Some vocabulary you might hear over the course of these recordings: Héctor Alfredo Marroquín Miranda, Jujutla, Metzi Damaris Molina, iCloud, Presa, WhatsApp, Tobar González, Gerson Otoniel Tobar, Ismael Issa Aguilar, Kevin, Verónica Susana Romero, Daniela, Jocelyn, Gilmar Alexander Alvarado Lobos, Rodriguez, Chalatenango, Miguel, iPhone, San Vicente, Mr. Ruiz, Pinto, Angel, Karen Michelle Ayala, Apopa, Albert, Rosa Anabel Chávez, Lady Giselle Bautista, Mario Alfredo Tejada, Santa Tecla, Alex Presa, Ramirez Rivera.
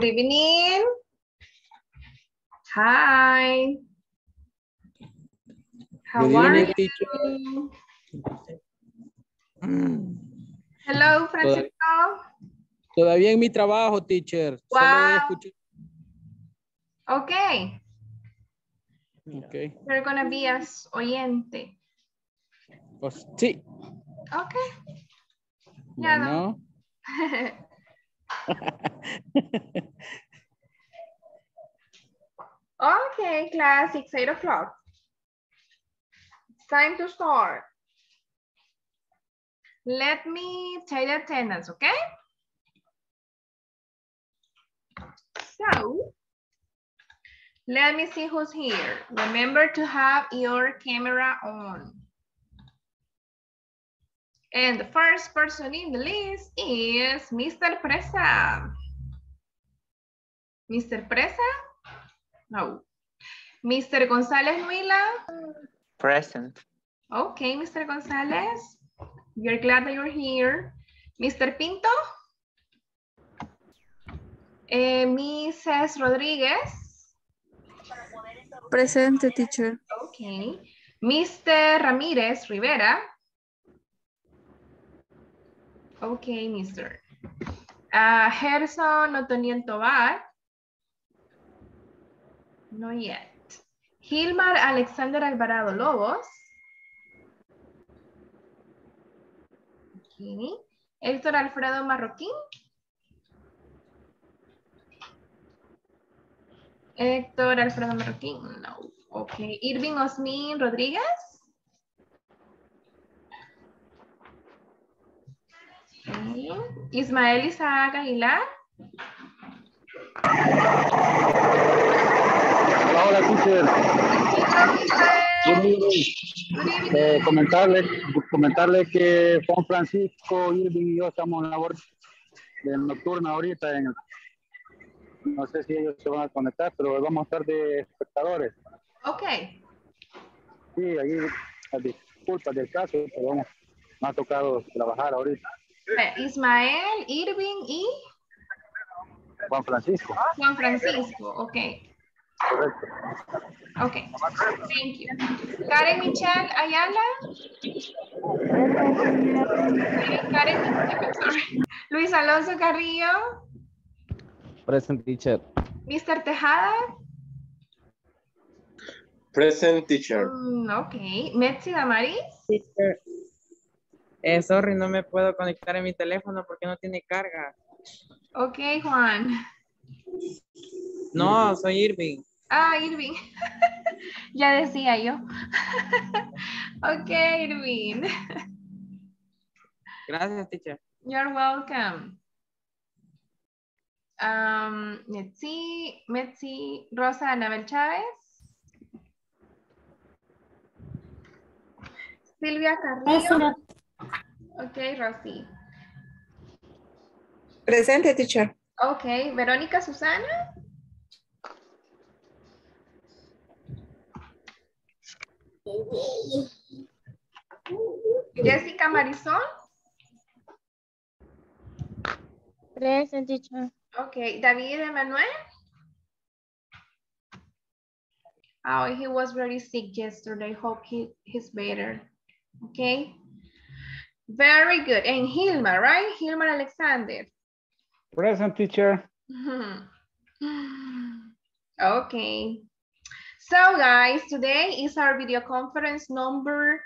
Good evening. Hi. How are you? Hello, Francisco. Todavía en mi trabajo, teacher. Wow. Okay. Okay. You're gonna be as oyente. Pues, sí. Okay. Yeah. No. Okay, class, it's 8 o'clock. Time to start. Let me take attendance, okay? So, let me see who's here. Remember to have your camera on. And the first person in the list is Mr. Presa. Mr. Presa? No. Mr. Gonzalez Nuila? Present. Okay, Mr. Gonzalez. We're glad that you're here. Mr. Pinto? Mrs. Rodriguez? Present, teacher. Okay. Mr. Ramirez Rivera? Okay, mister. Gerson Otoniel Tobar? Not yet. Gilmar Alexander Alvarado Lobos? Okay. Héctor Alfredo Marroquín? Héctor Alfredo Marroquín, no. Okay. Irving Osmin Rodríguez? Okay. Ismael Issa Aguilar. Hola, teacher. Comentarle que Juan Francisco, Irving y yo estamos en labor de nocturna ahorita. No sé si ellos se van a conectar, pero vamos a estar de espectadores. Ok. Sí, ahí las disculpas del caso, pero vamos, me ha tocado trabajar ahorita. Ismael, Irving y... Juan Francisco. Juan Francisco, ok. Correcto. Ok, thank you. Karen Michelle Ayala. Karen, sorry. Luis Alonso Carrillo. Present, teacher. Mr. Tejada. Present, teacher. Ok. Metzi Damaris. Teacher. Sorry, no me puedo conectar en mi teléfono porque no tiene carga. Ok, Juan. No, soy Irving. Ah, Irving. Ya decía yo. Ok, Irving. Gracias, teacher. You're welcome. Let's see. Metzi, Rosa Anabel Chávez. Silvia Carrillo. Okay, Rosy. Present, teacher. Okay, Verónica Susana. Jessica Marisol. Present, teacher. Okay, David Emanuel. Oh, he was very sick yesterday. Hope he's better. Okay. Very good. And Hilma, right? Gilmar Alexander. Present, teacher. Okay. So, guys, today is our video conference number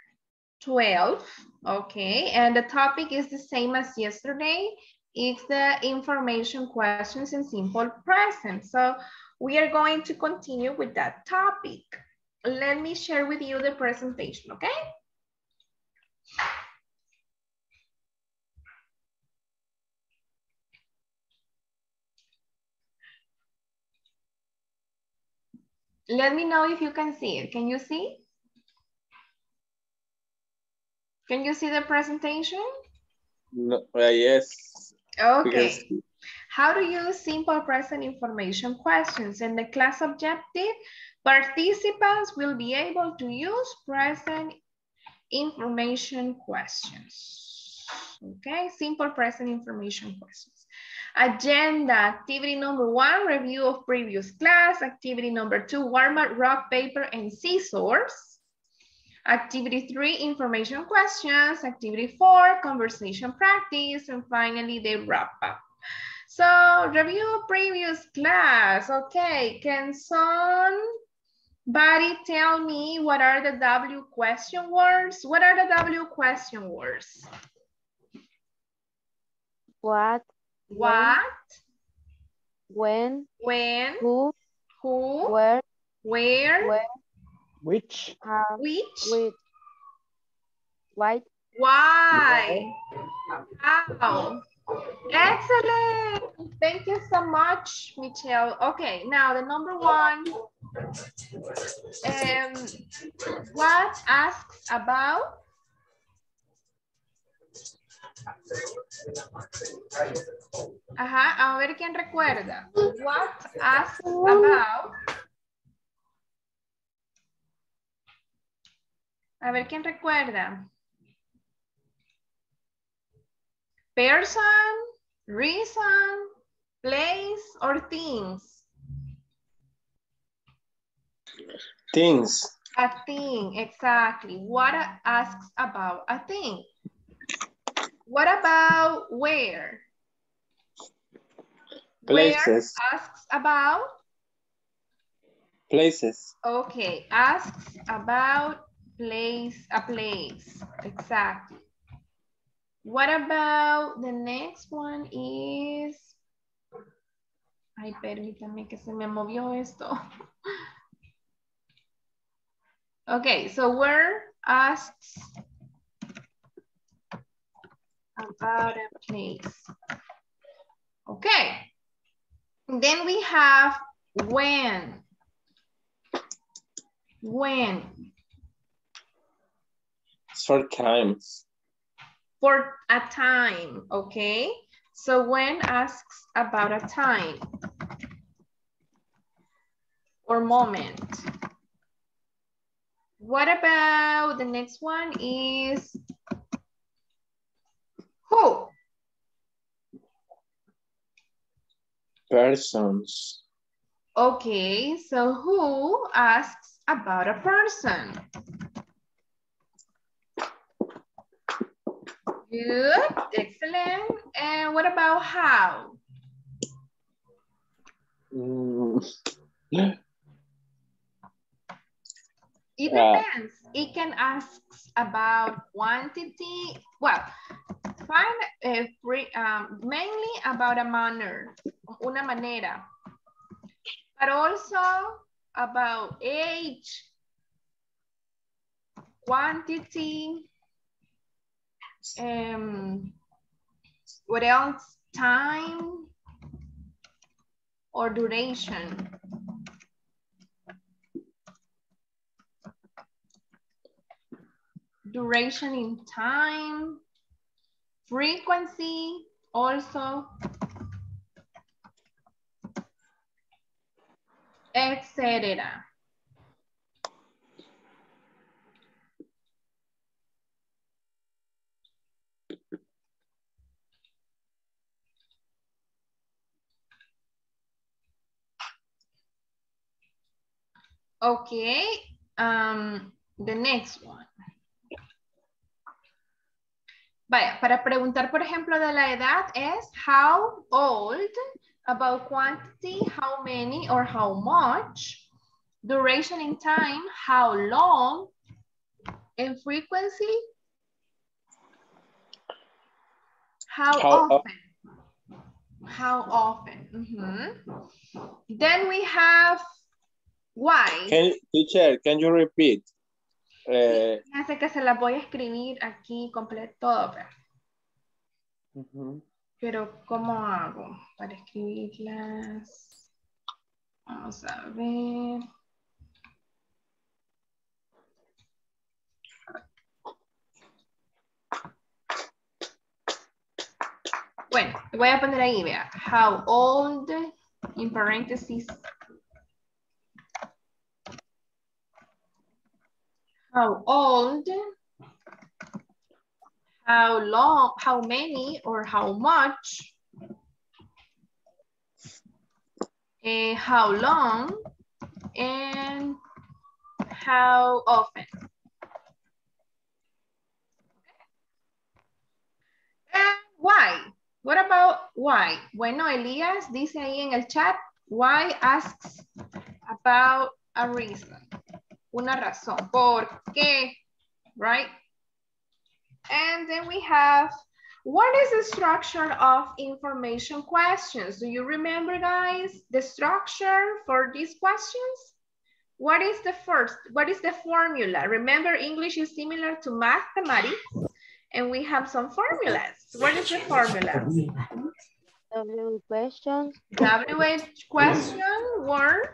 12. Okay. And the topic is the same as yesterday. It's the information questions in simple present. So, we are going to continue with that topic. Let me share with you the presentation, okay? Let me know if you can see it. Can you see? Can you see the presentation? No, yes. Okay. How to use simple present information questions. In the class objective, participants will be able to use present information questions. Okay, simple present information questions. Agenda, activity number 1, review of previous class. Activity number 2, warm up, rock, paper, and scissors. Activity 3, information questions. Activity 4, conversation practice. And finally, the wrap up. So review previous class. Okay, can somebody tell me what are the W question words? What are the W question words? What? What? When? When? Who? Who? Where? Where? Where? Which? Which? Which? Why? Why? How? Excellent. Thank you so much, Michelle. Okay, now the number 1. What asks about? Ajá, a ver quién recuerda. What asks about? A ver quién recuerda. Person, reason, place, or things? Things. A thing, exactly. What asks about a thing? What about where? Places. Where asks about? Places. Okay, asks about place, a place, exactly. What about the next one is? Ay, permítame que se me movió esto. Okay, so where asks about a place. Okay. Then we have when. When. Sometimes. For a time, okay? So when asks about a time or moment. What about the next one is who? Persons. Okay, so who asks about a person? Good, excellent. And what about how? It depends. It can ask about quantity. Well, find mainly about a manner, una manera, but also about age, quantity. What else? Time or duration. Duration in time, frequency also, etc. Okay, the next one. Vaya, para preguntar, por ejemplo, de la edad es how old, about quantity, how many or how much, duration in time, how long, and frequency, how often. How often. Mm-hmm. Then we have why? Teacher, can you repeat? Fíjense que se las voy a escribir aquí completo. Pero ¿cómo hago para escribirlas? Vamos a ver. Bueno, voy a poner ahí, vea. How old, in parentheses. How old, How long, how many, or how much? How long and how often? And why? What about why? Bueno, Elias dice ahí en el chat, why asks about a reason. Una razón. ¿Por qué? Right? And then we have, what is the structure of information questions? Do you remember, guys, the structure for these questions? What is the first? What is the formula? Remember, English is similar to mathematics, and we have some formulas. What is the formula? W question. W question word.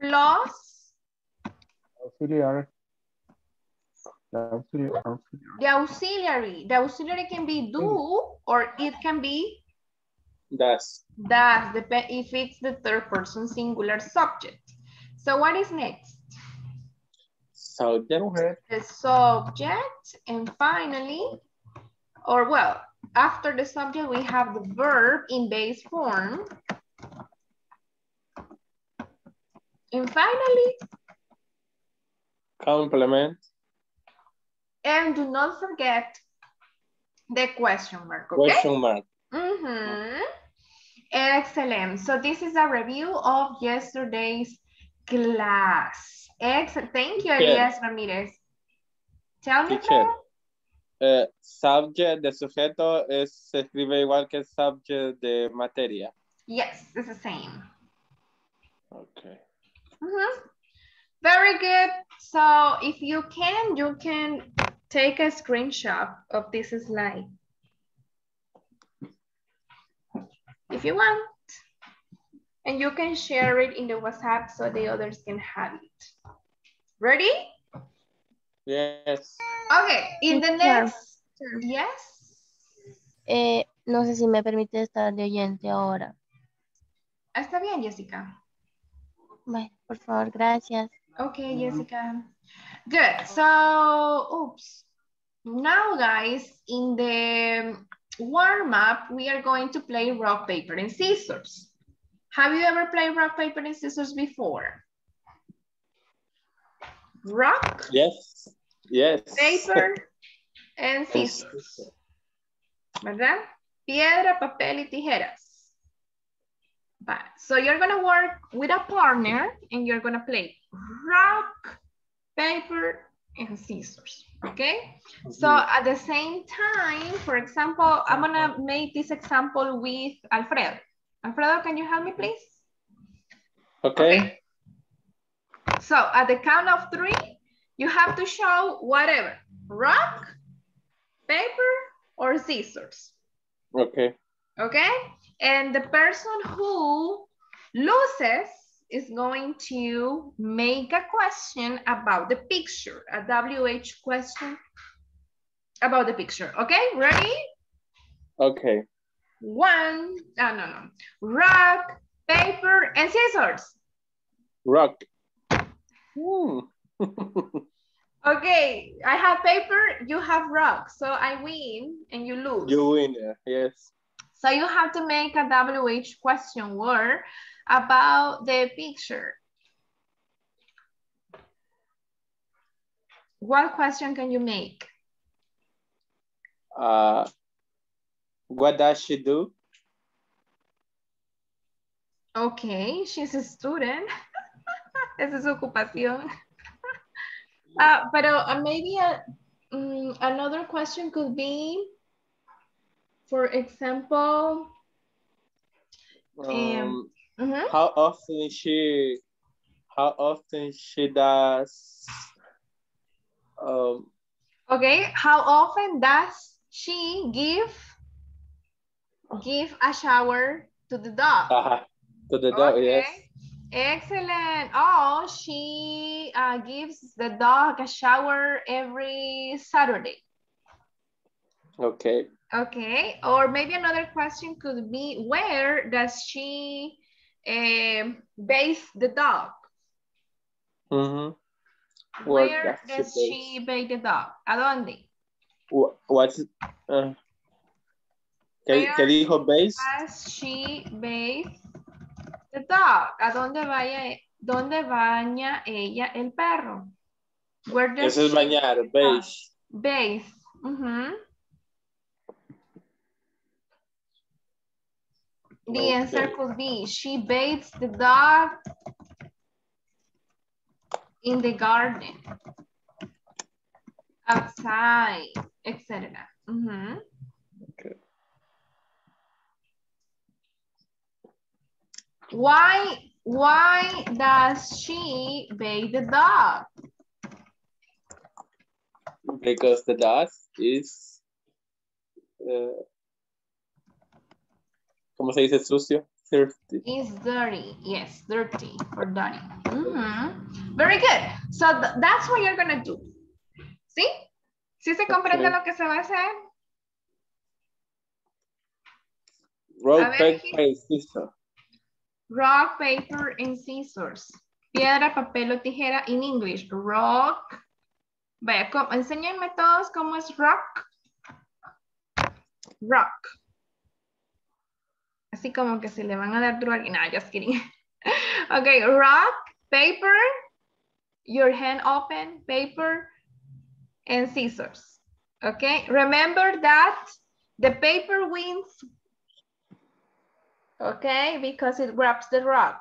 Plus auxiliary. The auxiliary can be do or it can be does. Does if it's the third person singular subject. So what is next? Subject. The subject, and finally, or well, after the subject we have the verb in base form. And finally, complement. And do not forget the question mark. Okay? Question mark. Mm-hmm. Excellent. So this is a review of yesterday's class. Excellent. Thank you, Elias Ramirez. Tell me. Subject de sujeto se escribe igual que subject de materia. Yes, it's the same. Okay. Mm-hmm. Very good. So if you can take a screenshot of this slide. If you want. And you can share it in the WhatsApp so the others can have it. Ready? Yes. Okay, in the next. Yes. No sé si me permite estar de oyente ahora. Está bien, Jessica. Bueno, por favor, gracias. Okay, Jessica. Good. So, oops. Now, guys, in the warm-up, we are going to play rock, paper, and scissors. Have you ever played rock, paper, and scissors before? Rock? Yes. Yes. Paper and scissors. ¿Verdad? Piedra, papel, y tijeras. So you're gonna work with a partner and you're gonna play rock, paper, and scissors, okay? So at the same time, for example, I'm gonna make this example with Alfredo. Alfredo, can you help me, please? Okay. So at the count of 3, you have to show whatever, rock, paper, or scissors. Okay. Okay? And the person who loses is going to make a question about the picture, a WH question about the picture. Okay, ready? Okay. Rock, paper, and scissors. Rock. Okay, I have paper, you have rock. So I win and you lose. You win, yes. So you have to make a WH question word about the picture. What question can you make? What does she do? Okay, she's a student. Esa es su ocupación. But maybe another question could be, for example, how often she does. Okay, how often does she give a shower to the dog? To the dog, okay. Yes. Excellent. Oh, she gives the dog a shower every Saturday. Okay. Okay, or maybe another question could be, where does she Bathe the dog. Mm-hmm. Where does she bathe the dog? ¿A dónde? What's ¿Qué dijo bathe? Does she bathe the dog? ¿A dónde baña ella el perro? Where does eso es bañar, bathe. Bathe. Mm-hmm. The answer could be, she bathes the dog in the garden, outside, etc. Mm-hmm. Okay. Why does she bathe the dog? Because the dog is... ¿Cómo se dice sucio? Dirty. It's dirty. Yes, dirty or dirty. Mm-hmm. Very good. So that's what you're going to do. ¿Sí? ¿Sí se comprende lo que se va a hacer? Rock, paper, and scissors. Piedra, papel o tijera in English. Rock. Vaya, enséñenme todos cómo es rock. Rock. Así como que se le van a dar duro alguien. No, just kidding. Okay, rock, paper, your hand open, paper, and scissors. Okay, remember that the paper wins. Okay, because it grabs the rock.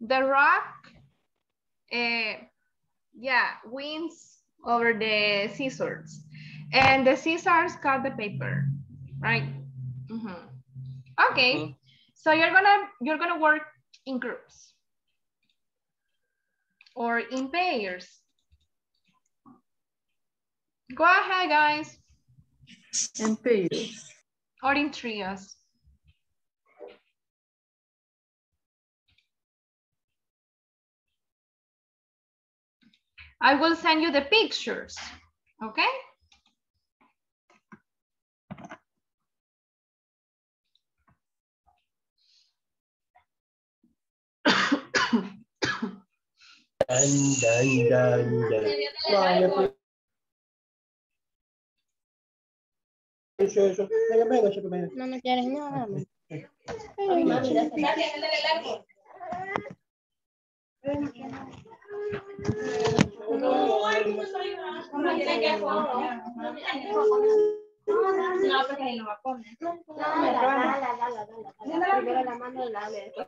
The rock, wins over the scissors. And the scissors cut the paper, right? Mm-hmm. Okay, so you're gonna work in groups or in pairs. Go ahead, guys. In pairs. Or in trios. I will send you the pictures, okay? Dun, dun, dun, dun. No me quieres nada. No, porque no la pone. Primero la mano y la después.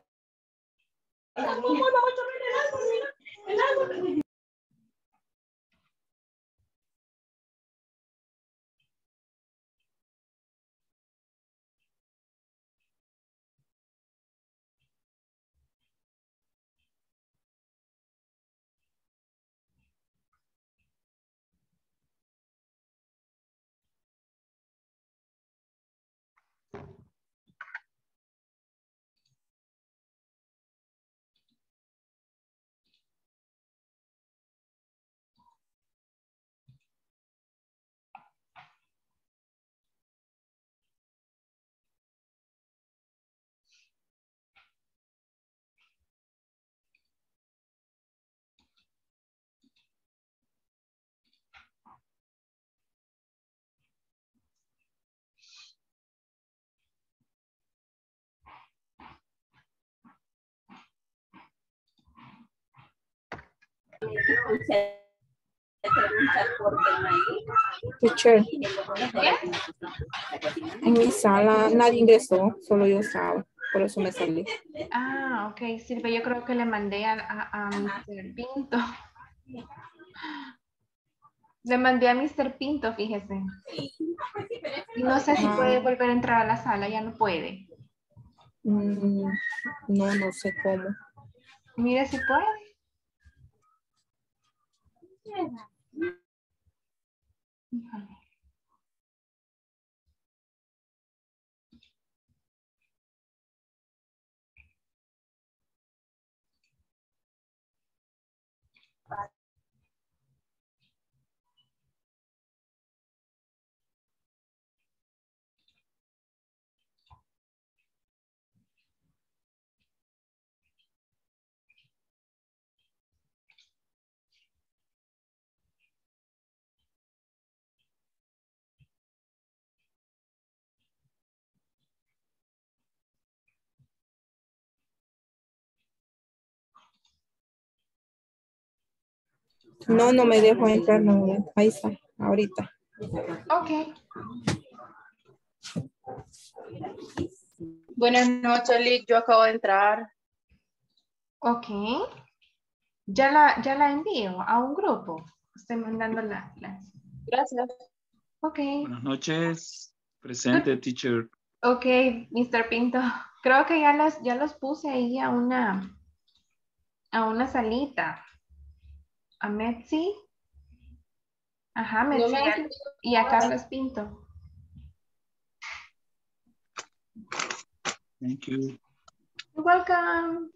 Teacher, en mi sala nadie ingresó, solo yo estaba, por eso me salí. Ah, ok, Silvia, yo creo que le mandé a Mr. Pinto. Le mandé a Mr. Pinto, fíjese. Y no sé si puede volver a entrar a la sala, ya no puede. No, no sé cómo. Mire si puede. No, no me dejo entrar, no, ahí está, ahorita. Ok. Buenas noches, Liz, yo acabo de entrar. Ok. Ya la envío a un grupo. Estoy mandando la. Gracias. Ok. Buenas noches. Presente, teacher. Ok, Mr. Pinto. Creo que ya los puse ahí a una salita. A Metzi. Ajá, Metzi. No me y a Carlos Pinto. Thank you. You're welcome.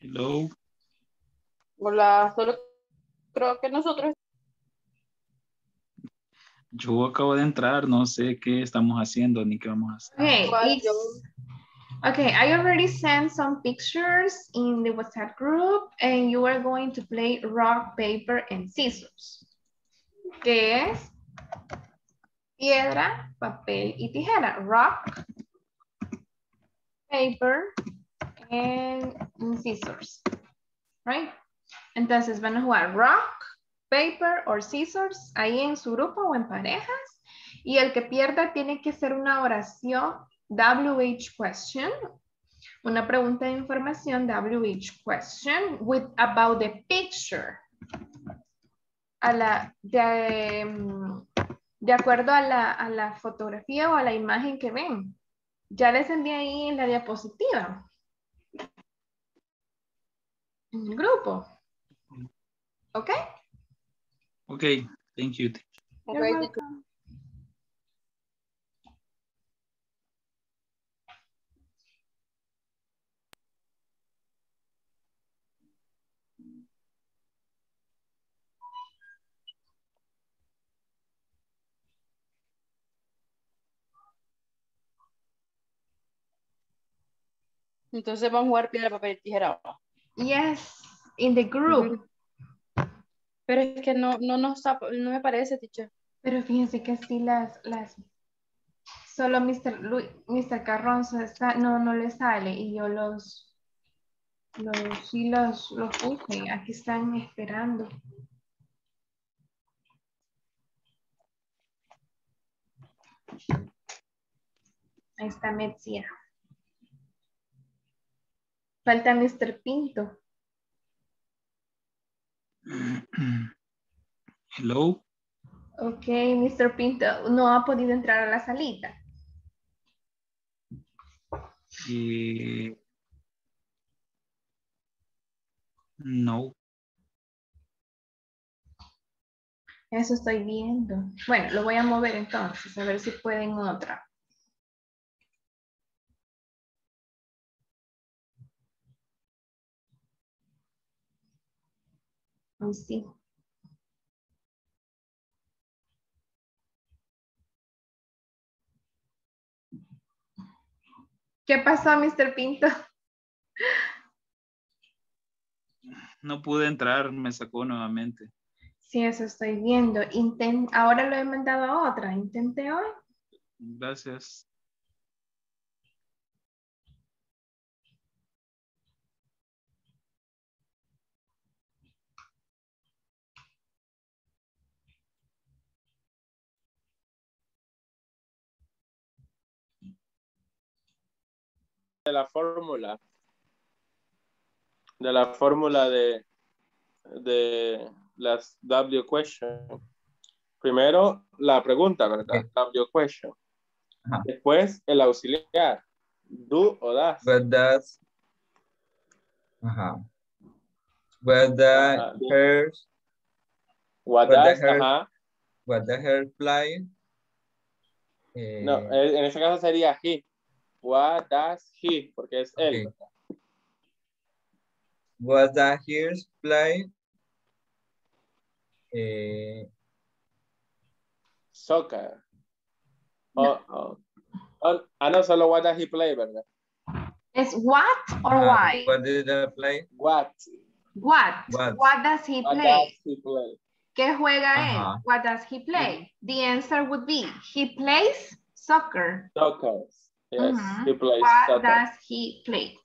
Hello. Hola, solo creo que nosotros. Yo acabo de entrar, no sé qué estamos haciendo ni qué vamos a hacer. Okay, I already sent some pictures in the WhatsApp group and you are going to play rock, paper, and scissors. Que es piedra, papel y tijera. Rock, paper, and scissors, right? Entonces van a jugar rock, paper or scissors ahí en su grupo o en parejas y el que pierda tiene que hacer una oración WH question, una pregunta de información WH question with about the picture de acuerdo a la fotografía o a la imagen que ven. Ya les envié ahí en la diapositiva en el grupo. ¿Ok? Ok, thank you. Entonces vamos a jugar piedra, papel y tijera. Yes, in the group. Pero es que no me parece, teacher. Pero fíjense que sí las solo Mr. Carronzo está, no le sale y yo los puse. Aquí están esperando. Ahí está Metzia. Falta Mr. Pinto. Hello. Ok, Mr. Pinto no ha podido entrar a la salita. No. Eso estoy viendo. Bueno, lo voy a mover entonces, a ver si pueden otra. Sí. ¿Qué pasó, Mr. Pinto? No pude entrar, me sacó nuevamente. Sí, eso estoy viendo. Ahora lo he mandado a otra. Intenté hoy. Gracias. De la fórmula de las W question. Primero la pregunta, ¿verdad? W question. Ajá. Después el auxiliar. Do o das. What does her fly? No, en ese caso sería he. What does he? Porque es él. Okay. What does he play? Soccer. No. No, solo what does he play, ¿verdad? Es what or why? What did he play? What does he play? ¿Qué juega él? What does he play? The answer would be, he plays soccer. Soccer, yes, he plays soccer. What does he play?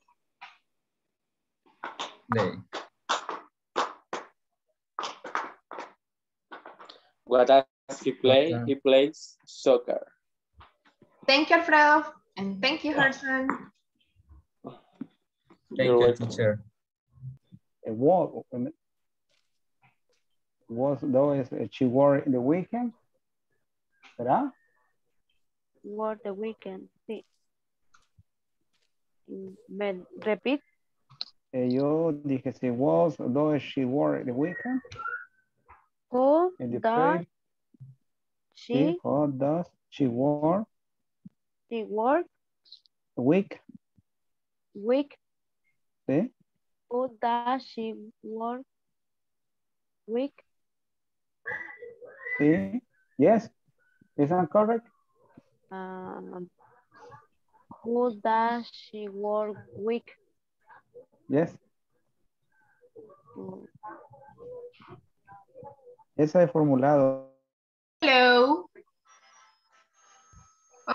What does he play? He plays soccer. Thank you, Alfredo, and thank you, Herson. Thank you, teacher. She worked in the weekend, ¿verdad? Worked the weekend, sí. Me repeat. Yo dije, she was, though she worked the weekend. Who does she? Who does she work? She work. Week. Week. Sí. Who does she work? Week. Sí. Yes. Is that correct? Who does she work week? Yes. Esa he formulado. Hello.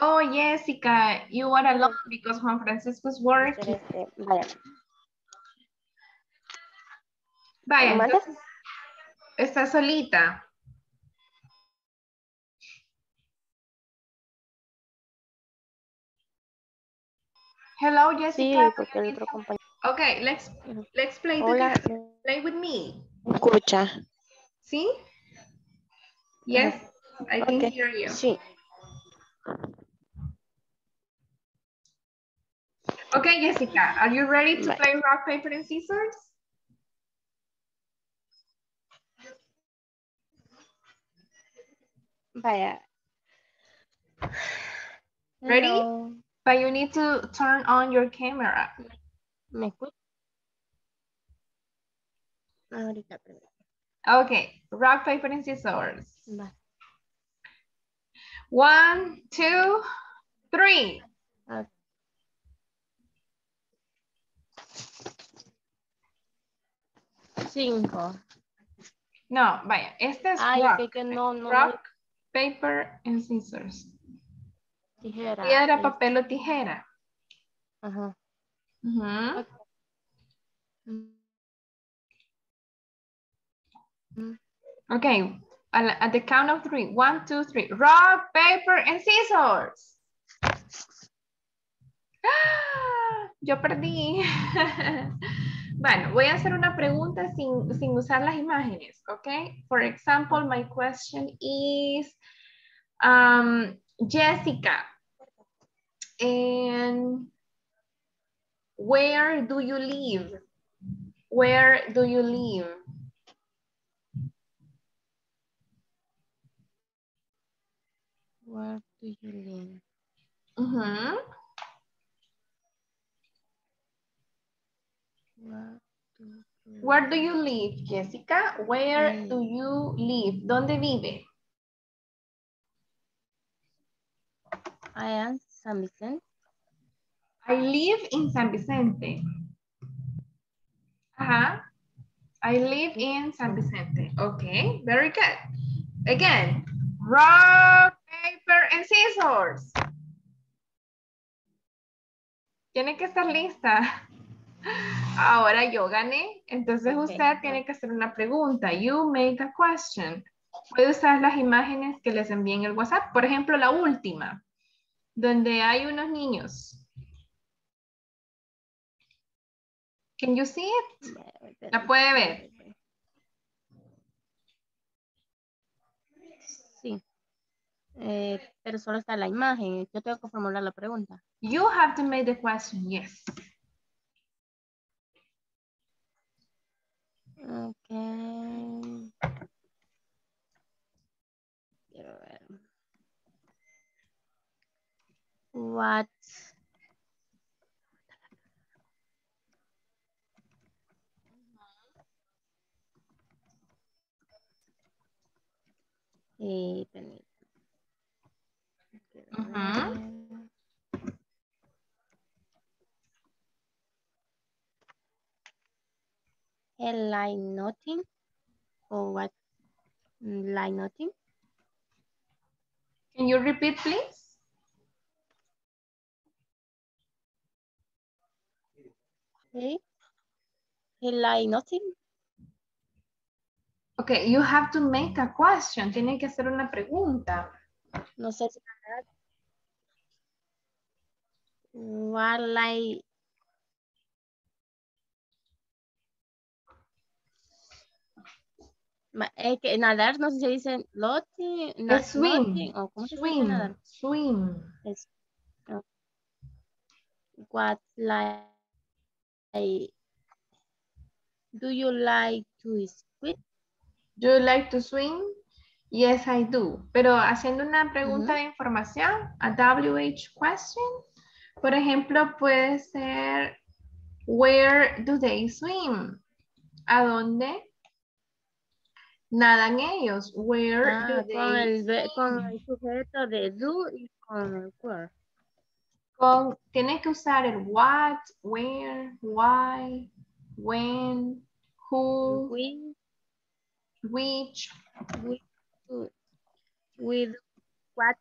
Oh, Jessica, you are alone because Juan Francisco's work. Vaya, entonces, está solita. Hello, Jessica. Sí, porque el otro compañero. Okay, let's play together. Play with me. Escucha. ¿Sí? Yes, I can hear you. Sí. Okay, Jessica, are you ready to play rock, paper, and scissors? Vaya. Ready? Hello. But you need to turn on your camera. ¿Me escuchas? Ahorita primero. Okay, rock, paper, and scissors. Va. 1, 2, 3. Okay. Cinco. No, vaya, este es rock, paper, and scissors. Tijera. Piedra, papel o tijera. Ajá. Okay, at the count of 3. 1, 2, 3. Rock, paper, and scissors. Yo perdí. Bueno, voy a hacer una pregunta sin usar las imágenes, ¿ok? For example, my question is, Jessica, and where do you live? Where do you live? Where do you live? Where do you live, Jessica? Where do you live? ¿Dónde vive? I am San Vicente. I live in San Vicente. I live in San Vicente. Okay, very good. Again, rock, paper, and scissors. Tiene que estar lista. Ahora yo gané, entonces usted tiene que hacer una pregunta. You make a question. Puede usar las imágenes que les envíen en el WhatsApp. Por ejemplo, la última, donde hay unos niños. Can you see it? ¿La puede ver? Sí. Pero solo está la imagen. Yo tengo que formular la pregunta. You have to make the question, yes. Okay. Quiero ver. Headline nothing or what? Like nothing. Can you repeat, please? Okay. Like nothing. Okay, you have to make a question. Tienen que hacer una pregunta. No sé si... What, like... Nadar, no sé si se dice loting, swim. ¿O cómo se dice nadar? Swim. What, like... Do you like to swim? Do you like to swim? Yes, I do. Pero haciendo una pregunta de información, a WH question, por ejemplo, puede ser, where do they swim? ¿A dónde nadan ellos? Where do they swim? Con el sujeto de do y con el where. Tienes que usar el what, where, why, when, who, which, with what,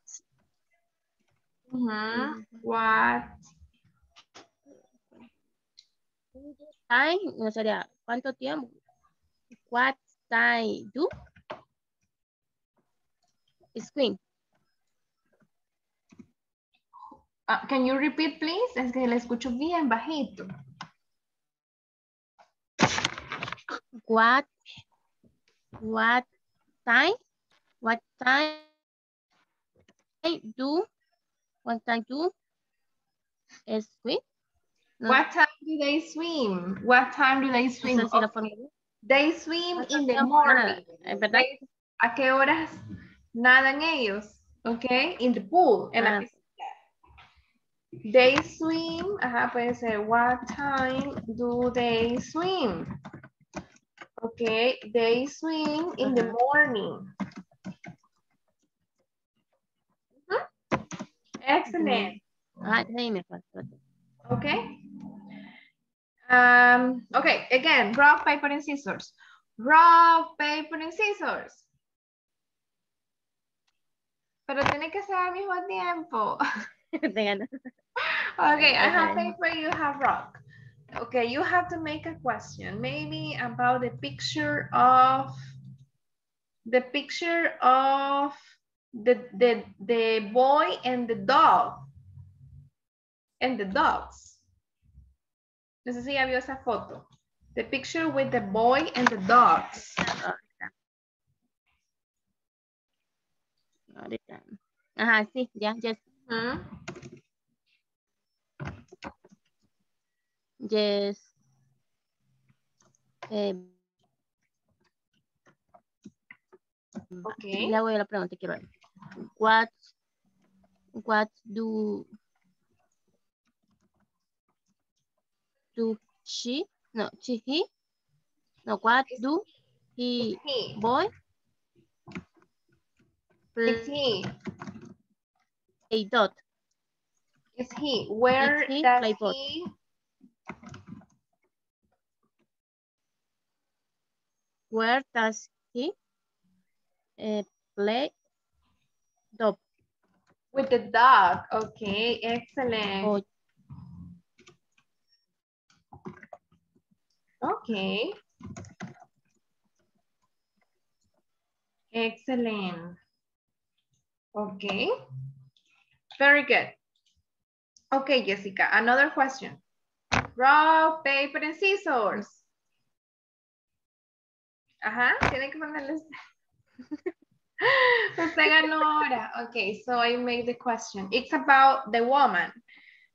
what, time, no sería cuánto tiempo, what time do, swim. Can you repeat, please? Es que la escucho bien bajito. What time do they swim? No. What time do they swim? What time do they swim? No sé si they swim in the morning. ¿A qué horas nadan ellos? Okay, in the pool. En la piscina. They swim. Ajá, puede ser. What time do they swim? Okay, they swim in the morning. Excellent. Okay. Okay, again, rock, paper, and scissors. Rock, paper, and scissors. Pero tiene que ser al mismo tiempo. Okay, I have paper, you have rock. Okay, you have to make a question, maybe about the picture of the boy and the dog, and the dogs. No sé si ya vio esa foto. The picture with the boy and the dogs. Ajá, sí, ya, yes. Yes. Okay. Ya voy a la pregunta, quiero ver. What do she? No, she he. No, what do he boy? Is he a dot? Is he? Where is he, does play he? Where does he play dog? With the dog. Okay, excellent. Okay. Excellent. Okay. Very good. Okay, Jessica, another question. Rock, paper, and scissors. Ajá, tienen que ponerles. Usted ganó ahora. Okay, so I made the question. It's about the woman.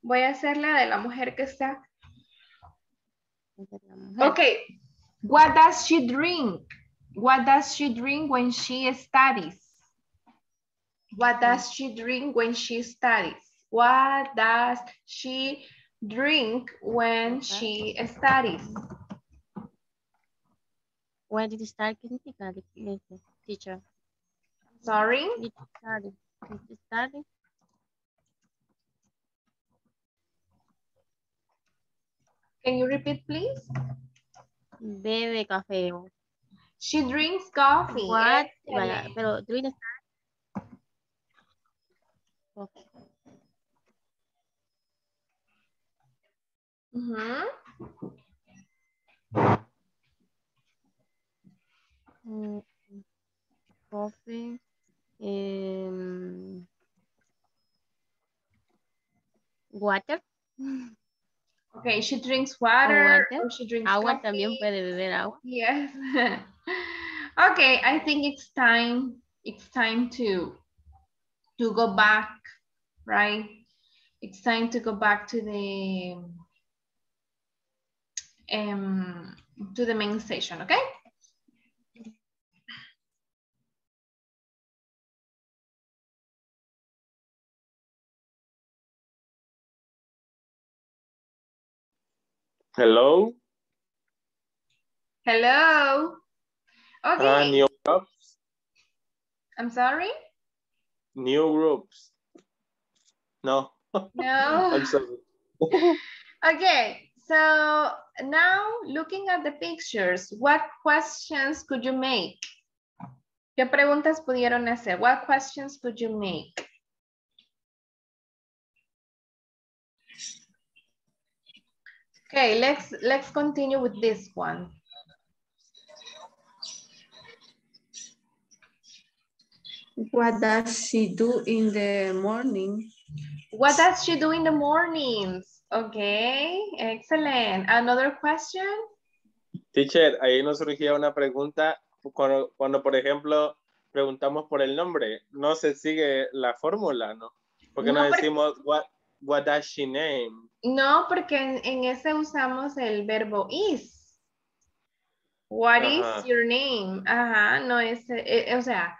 Voy a hacer la de la mujer que está. Okay. What does she drink? What does she drink when she studies? What does she drink when she studies? What does she drink when she studies? When did you start teacher? Sorry? Did you study? Can you repeat, please? Bebe café. She drinks coffee. What? Vaya, pero during the time. Okay. Coffee. Water. Okay, she drinks water. Or she drinks agua coffee. También puede beber agua. Yes. Okay, I think it's time. It's time to go back, right? It's time to go back to the main session. Okay. Hello. Hello. Okay. New groups. I'm sorry? New groups. No. No. I'm sorry. Okay. So now looking at the pictures, what questions could you make? ¿Qué preguntas pudieron hacer? What questions could you make? Okay, let's continue with this one. What does she do in the morning? What does she do in the mornings? Okay, excellent. Another question? Teacher, ahí nos surgía una pregunta. Cuando, por ejemplo, preguntamos por el nombre, no se sigue la fórmula, ¿no? Porque no decimos what does she name? No, porque en ese usamos el verbo is. What is your name? Ajá, no es, o sea,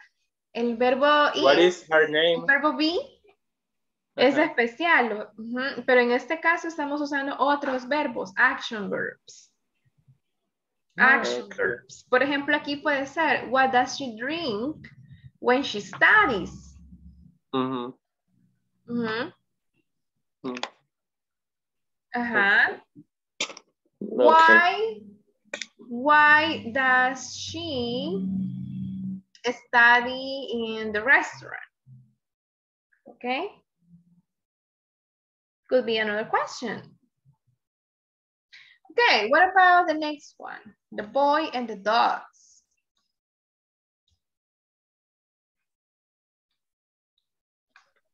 el verbo is. What is her name? El verbo be es especial, pero en este caso estamos usando otros verbos, action verbs. Action verbs. Por ejemplo, aquí puede ser, what does she drink when she studies? Okay. Why does she study in the restaurant? Okay. Could be another question. Okay, what about the next one? The boy and the dogs.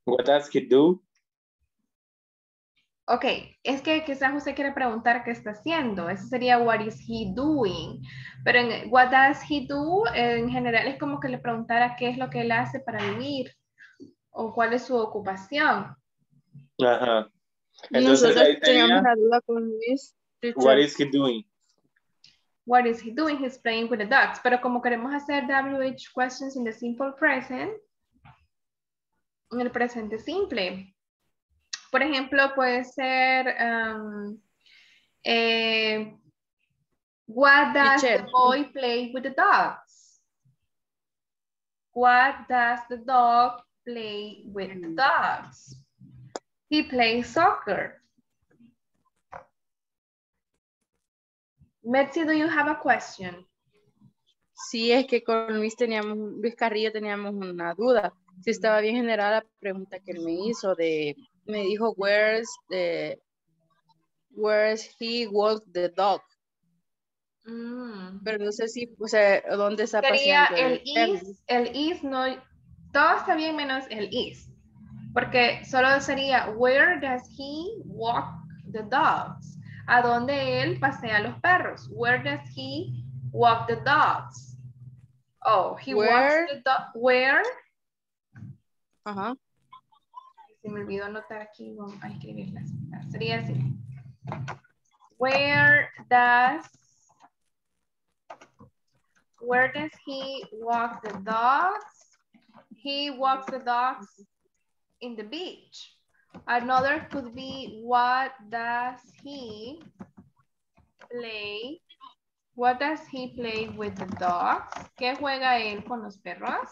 What does he do? Ok, es que quizás usted quiere preguntar qué está haciendo. Eso sería what is he doing. Pero en what does he do, en general es como que le preguntara qué es lo que él hace para vivir o cuál es su ocupación. Ajá. Entonces ahí tenemos la duda con Luis. What is he doing? What is he doing? He's playing with the dogs. Pero como queremos hacer WH questions in the simple present, en el presente simple. Por ejemplo, puede ser, what does the boy play with the dogs? What does the dog play with the dogs? He plays soccer. Metzi, do you have a question? Sí, es que con Luis Carrillo teníamos una duda. Si estaba bien generada la pregunta que él me hizo de... Me dijo, where's he walk the dog? Pero no sé si, o sea, ¿dónde está pasando? El is no, todo está bien menos el is. Porque solo sería, where does he walk the dogs? ¿A dónde él pasea los perros? Where does he walk the dogs? Oh, he walks the dog, where? Se me olvidó anotar aquí, vamos a escribirlas. Sería así. Where does he walk the dogs? He walks the dogs in the beach. Another could be what does he play with the dogs? ¿Qué juega él con los perros?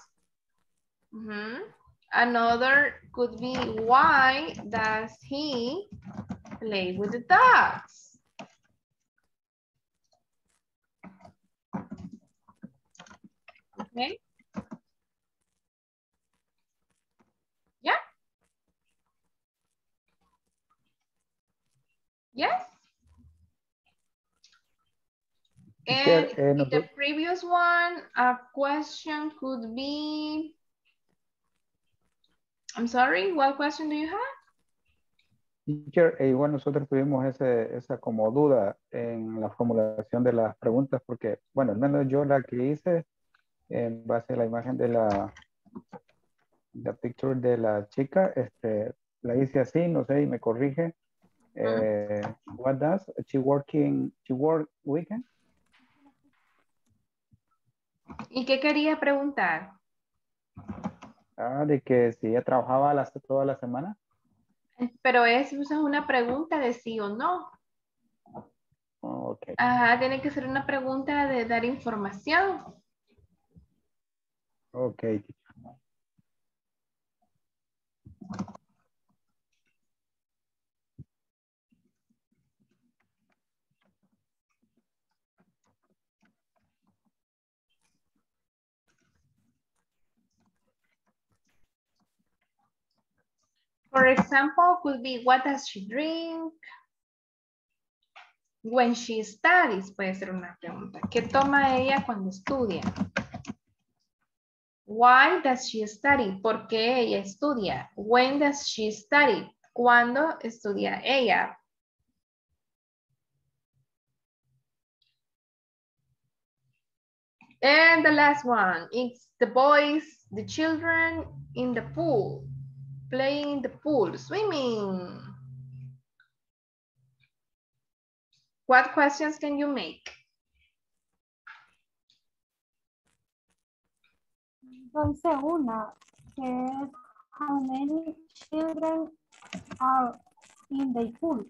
Another could be, why does he play with the dogs? okay? Yeah? Yes? And in the previous one, a question could be, I'm sorry, what question do you have? Teacher, igual nosotros tuvimos esa como duda en la formulación de las preguntas porque, bueno, al menos yo la que hice en base a la imagen de la picture de la chica, la hice así, no sé, y me corrige. What does she work weekend? ¿Y qué quería preguntar? Ah, de que si ella trabajaba toda la semana. Pero es una pregunta de sí o no. Okay. Ajá, tiene que ser una pregunta de dar información. Ok. For example, could be what does she drink? When she studies, puede ser una pregunta. ¿Qué toma ella cuando estudia? Why does she study? ¿Por qué ella estudia? When does she study? ¿Cuándo estudia ella? And the last one, it's the boys, the children in the pool. Playing in the pool, swimming. What questions can you make? Entonces una, que how many children are in the pool?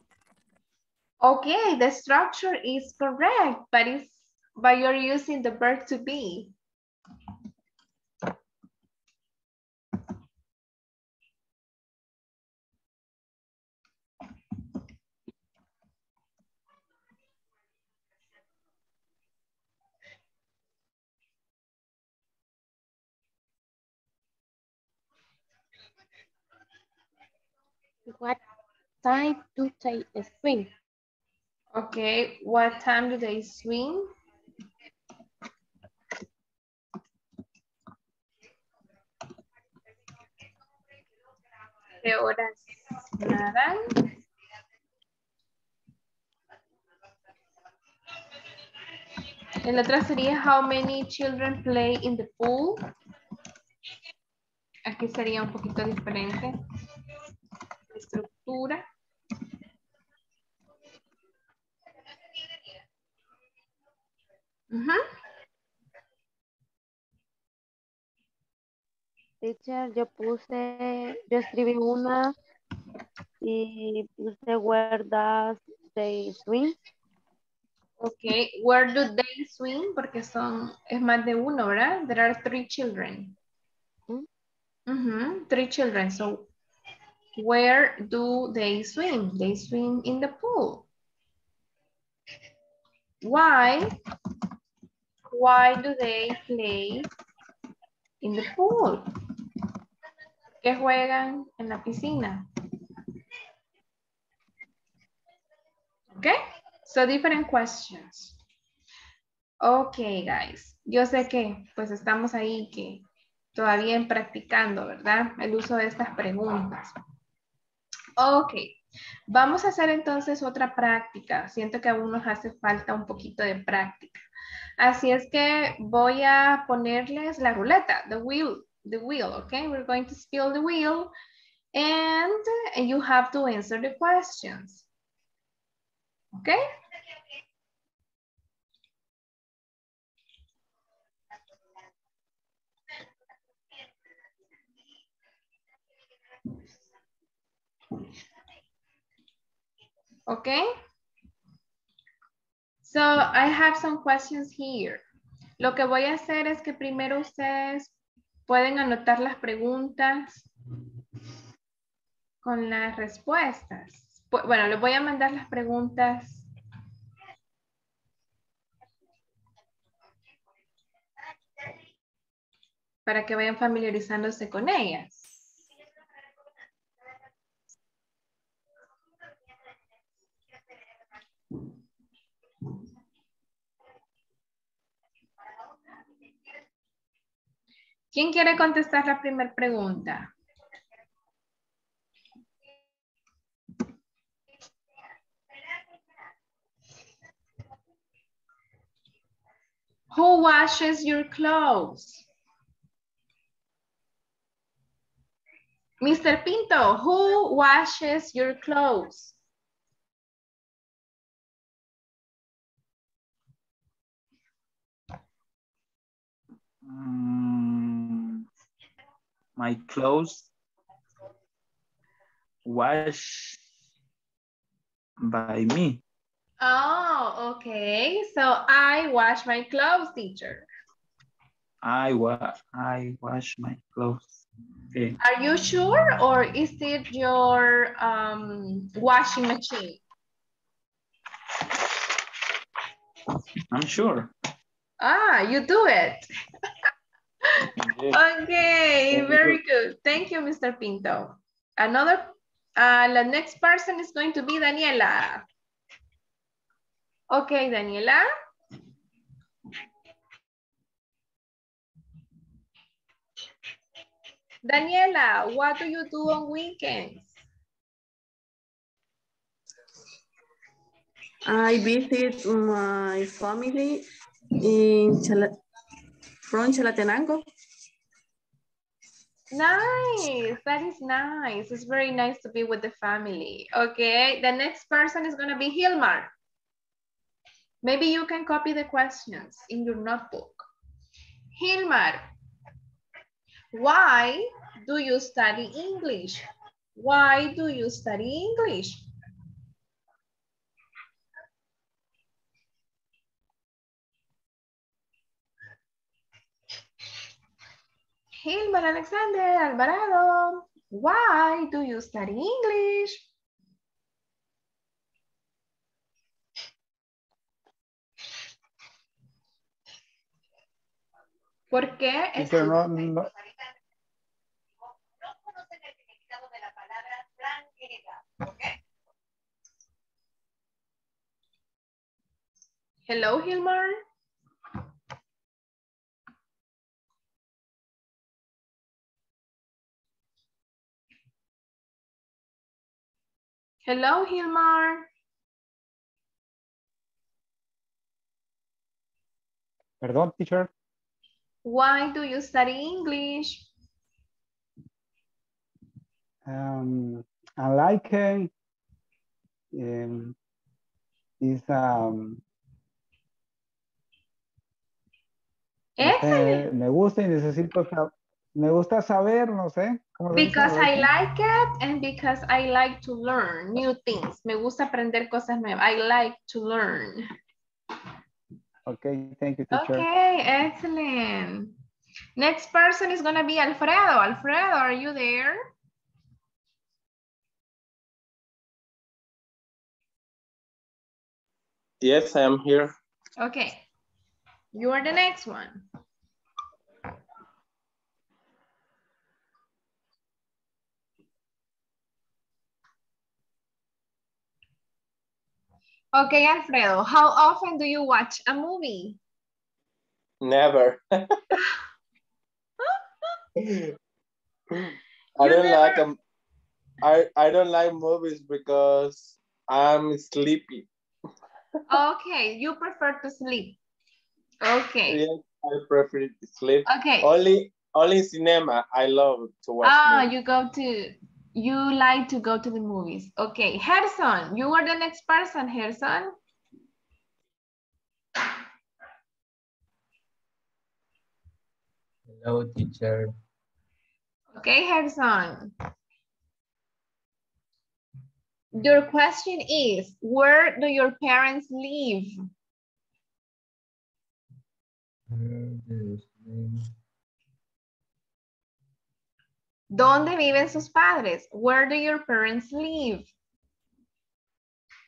Okay, the structure is correct, but you're using the verb to be. What time do they swim? Okay, what time do they swim? ¿Qué horas nadan? El otro sería how many children play in the pool. Aquí sería un poquito diferente. Estructura. Teacher, yo escribí una y puse where does they swim. Ok, where do they swim? Porque es más de uno, ¿verdad? There are three children. Three children, so where do they swim? They swim in the pool. Why? Why do they play in the pool? ¿Qué juegan en la piscina? Okay, so different questions. Okay, guys. Yo sé que pues estamos ahí que todavía practicando, ¿verdad? El uso de estas preguntas. Ok, vamos a hacer entonces otra práctica. Siento que aún nos hace falta un poquito de práctica. Así es que voy a ponerles la ruleta, the wheel, okay? We're going to spill the wheel and you have to answer the questions. Okay? Okay, so I have some questions here. Lo que voy a hacer es que primero ustedes pueden anotar las preguntas con las respuestas. Bueno, les voy a mandar las preguntas. para que vayan familiarizándose con ellas. ¿Quién quiere contestar la primera pregunta? Who washes your clothes? Mr. Pinto, who washes your clothes? My clothes washed by me. Oh, okay. So I wash my clothes, teacher. I wash my clothes. Okay. Are you sure, or is it your washing machine? I'm sure. Ah, you do it. Okay, very good. Thank you, Mr. Pinto. The next person is going to be Daniela. Okay, Daniela. Daniela, what do you do on weekends? I visit my family in Chalatenango. Nice, that is nice. It's very nice to be with the family. Okay, the next person is gonna be Gilmar. Maybe you can copy the questions in your notebook. Gilmar, why do you study English? Why do you study English? Gilmar Alexander Alvarado, why do you study English? ¿Por qué? No. Hello, Gilmar. Hello, Gilmar. Perdón, teacher. Why do you study English? I like it. Excellent. Me gusta y necesito saber. Me gusta saber, no sé. Because I like it and because I like to learn new things. Me gusta aprender cosas nuevas. I like to learn. Okay, thank you, teacher. Okay, excellent. Next person is going to be Alfredo. Alfredo, are you there? Yes, I am here. Okay. You are the next one. Okay, Alfredo, how often do you watch a movie? Never. I don't like movies because I'm sleepy. Okay, you prefer to sleep. Okay. Yes, I prefer to sleep. Okay. Only cinema I love to watch. Ah, movies. You like to go to the movies. Okay, Herson, you are the next person, Herson. Hello, teacher. Okay, Herson. Your question is, where do your parents live? ¿Dónde viven sus padres? Where do your parents live?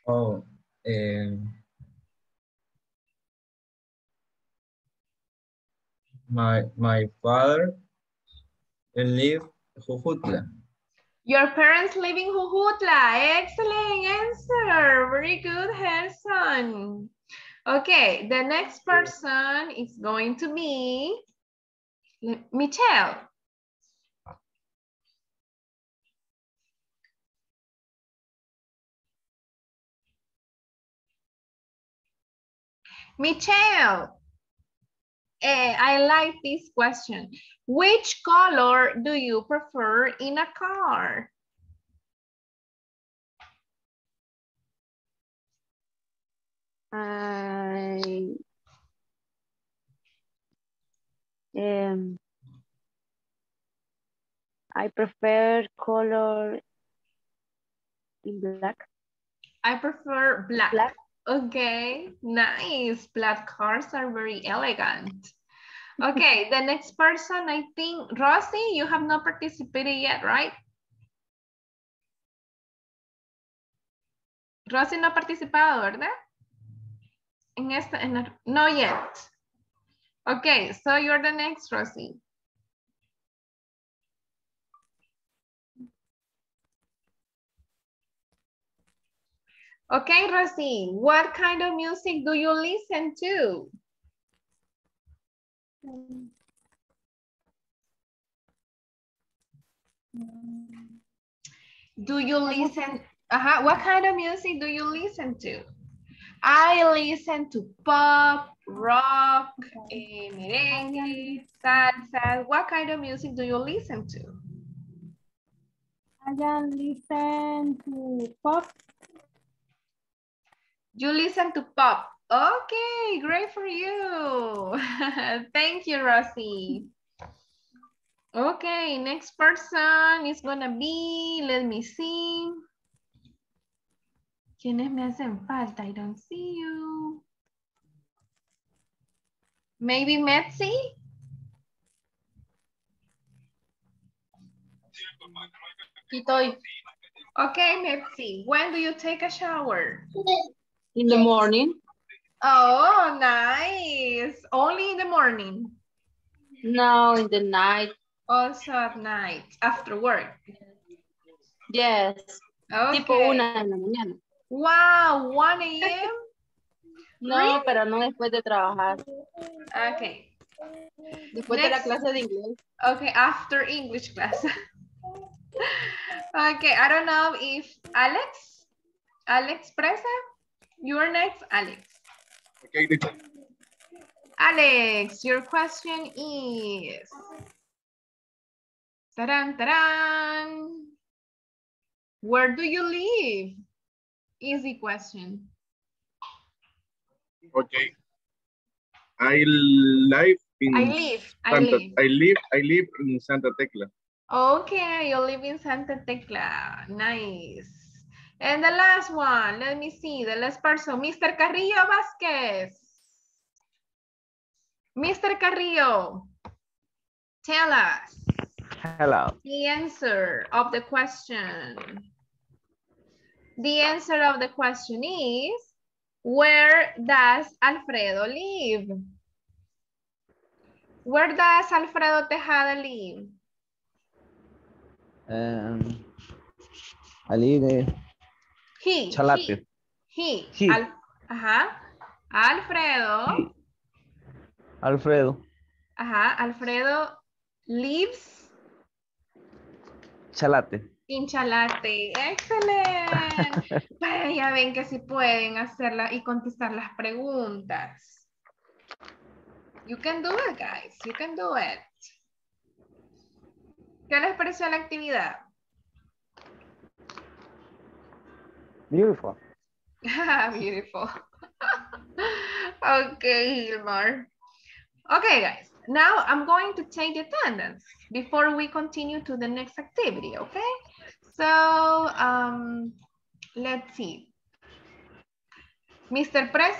Oh, my father live Jujutla. Your parents live in Jujutla. Excellent answer. Very good, Gerson. Okay, the next person is going to be Michelle. Michelle, I like this question. Which color do you prefer in a car? I prefer color in black. I prefer black. Black. Okay, nice. Black cars are very elegant. Okay, the next person, I think, Rosie, you have not participated yet, right? Rosie no ha participado, ¿verdad? En esta, en la, no yet. Okay, so you're the next, Rosie. Okay, Rosie, what kind of music do you listen to? Do you listen? What kind of music do you listen to? I listen to pop, rock, merengue, salsa. What kind of music do you listen to? I can listen to pop. You listen to pop. Okay, great for you. Thank you, Rosie. Okay, next person is gonna be, let me see. ¿Quiénes me hacen falta? I don't see you. Maybe Metzi? Okay, Metzi, when do you take a shower? In the morning. Oh, nice. Only in the morning? No, in the night. Also at night, after work? Yes. Okay. Tipo 1 de la mañana. Wow, 1 a.m.? No, really? Pero no después de trabajar. Okay. Después de la clase de inglés. Okay, after English class. Okay, I don't know if Alex? Alex Presa? You are next, Alex. Okay, teacher. Alex, your question is. Ta-dam, ta-dam. Where do you live? Easy question. Okay. I live in Santa Tecla. Okay, you live in Santa Tecla. Nice. And the last one, let me see, the last person, Mr. Carrillo Vázquez. Mr. Carrillo, tell us. Hello. The answer of the question. The answer of the question is, where does Alfredo live? Where does Alfredo Tejada live? I live there. Alfredo lives Chalate. In Chalate. Excelente. Bueno, ya ven que sí pueden hacerla y contestar las preguntas. You can do it, guys. You can do it. ¿Qué les pareció la actividad? Beautiful. Beautiful. Okay, Gilmar. Okay, guys. Now I'm going to take attendance before we continue to the next activity, okay? So, let's see. Mr. Presa?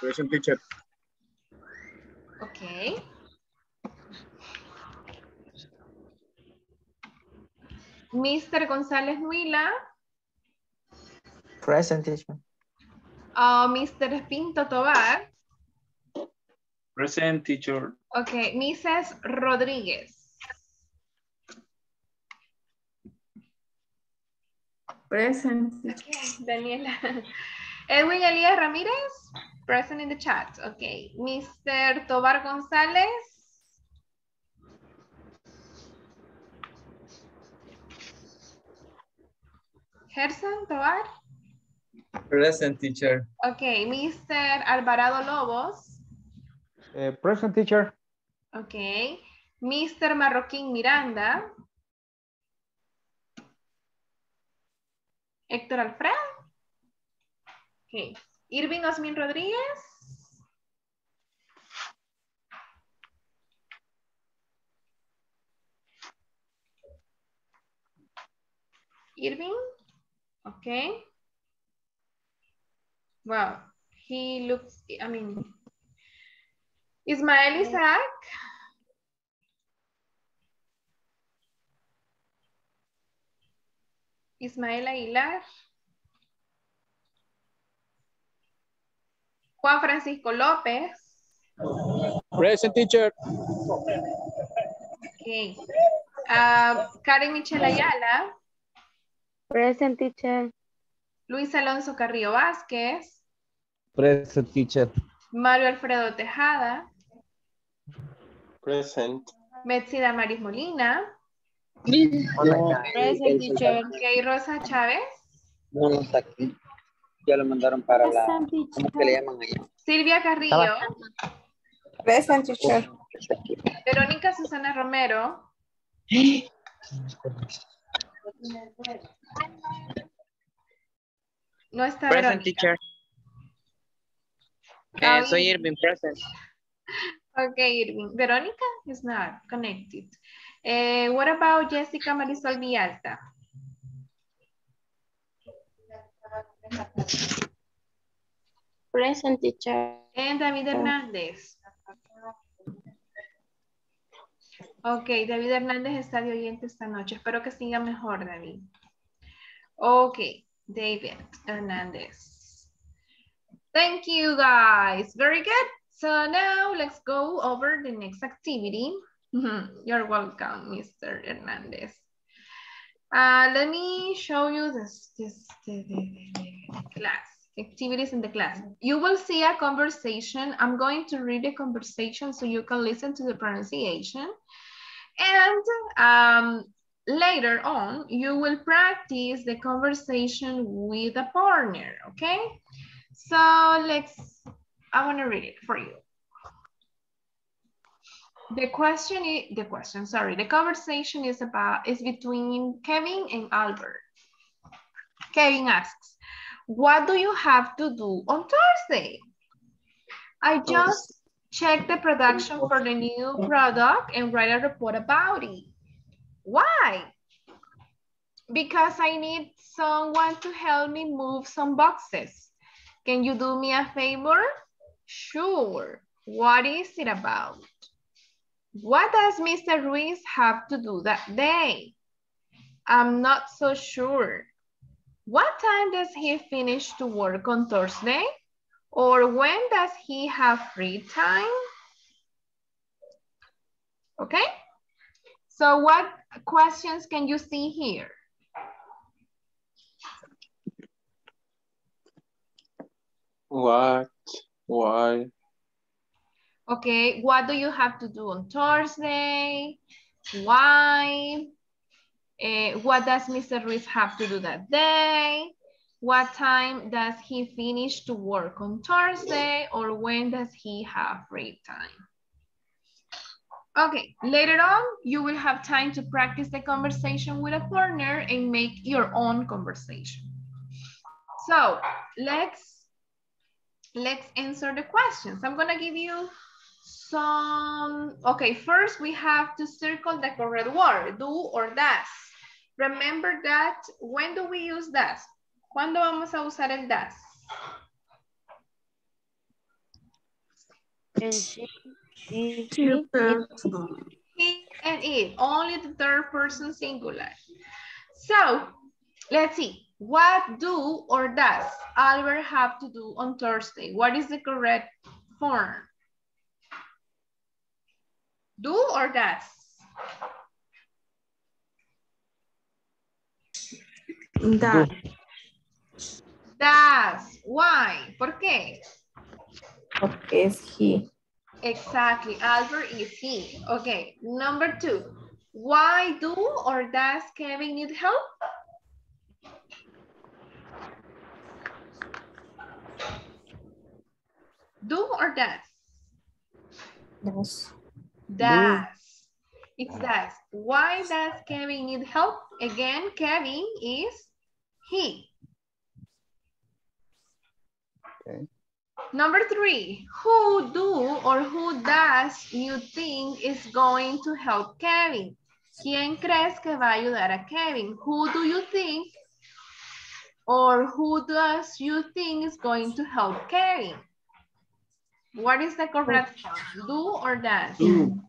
Present, teacher. Okay. Mr. Gonzalez Nuila. Present, teacher. Mr. Pinto Tobar. Present, teacher. Okay, Mrs. Rodríguez. Present. Okay, Daniela. Edwin Elias Ramirez, present in the chat. Okay, Mr. Tobar González. Gerson Tobar. Present, teacher. Okay, Mr. Alvarado Lobos. Present, teacher. Okay, Mr. Marroquín Miranda. Héctor Alfredo. Okay. Irving Osmin Rodríguez. Irving. Okay. Wow. He looks, I mean, Ismael Issa. Ismael Aguilar. Juan Francisco López. Present, teacher. Okay. Karen Michelle Ayala. Present, teacher. Luis Alonso Carrillo Vázquez. Present, teacher. Mario Alfredo Tejada. Present. Metzi Damaris Molina. Present, teacher. Okay, Rosa Chávez. No está aquí. Ya lo mandaron para la... ¿Cómo que le llaman allá? Silvia Carrillo. Present, teacher. Verónica Susana Romero. No está present, Verónica. Teacher. Soy Irving, present. Okay, Irving. Verónica is not connected. What about Jessica Marisol Villalta? Present, teacher. And David Hernández. Ok, David Hernández está de oyente esta noche. Espero que siga mejor, David. Ok, David Hernández. Thank you, guys. Very good. So now let's go over the next activity. You're welcome, Mr. Hernández. Let me show you the class, activities in the class. You will see a conversation. I'm going to read the conversation so you can listen to the pronunciation. And later on, you will practice the conversation with a partner, okay? So I want to read it for you. The conversation is between Kevin and Albert. Kevin asks, what do you have to do on Thursday? I just checked the production for the new product and write a report about it. Why? Because I need someone to help me move some boxes. Can you do me a favor? Sure. What is it about? What does Mr. Ruiz have to do that day? I'm not so sure. What time does he finish to work on Thursday? Or when does he have free time? Okay. So what questions can you see here? What? Why? Okay, what do you have to do on Thursday? Why? What does Mr. Ruiz have to do that day? What time does he finish to work on Thursday? Or when does he have free time? Okay, later on, you will have time to practice the conversation with a partner and make your own conversation. So let's answer the questions. I'm gonna give you some, okay, first we have to circle the correct word, do or does. Remember that, when do we use does? ¿Cuándo vamos a usar el does? He and it, only the third person singular. So, let's see, What do or does Albert have to do on Thursday? What is the correct form? Do or does? Does. Does. Why? ¿Por qué? Porque es he. Exactly. Albert is he. Okay. Number two. Why do or does Kevin need help? Do or does? Does. Does. It's does. Why does Kevin need help? Again, Kevin is he. Okay. Number three, who do or who does you think is going to help Kevin? ¿Quién crees que va a ayudar a Kevin? Who do you think or who does you think is going to help Kevin? What is the correct form? Do or does? Do.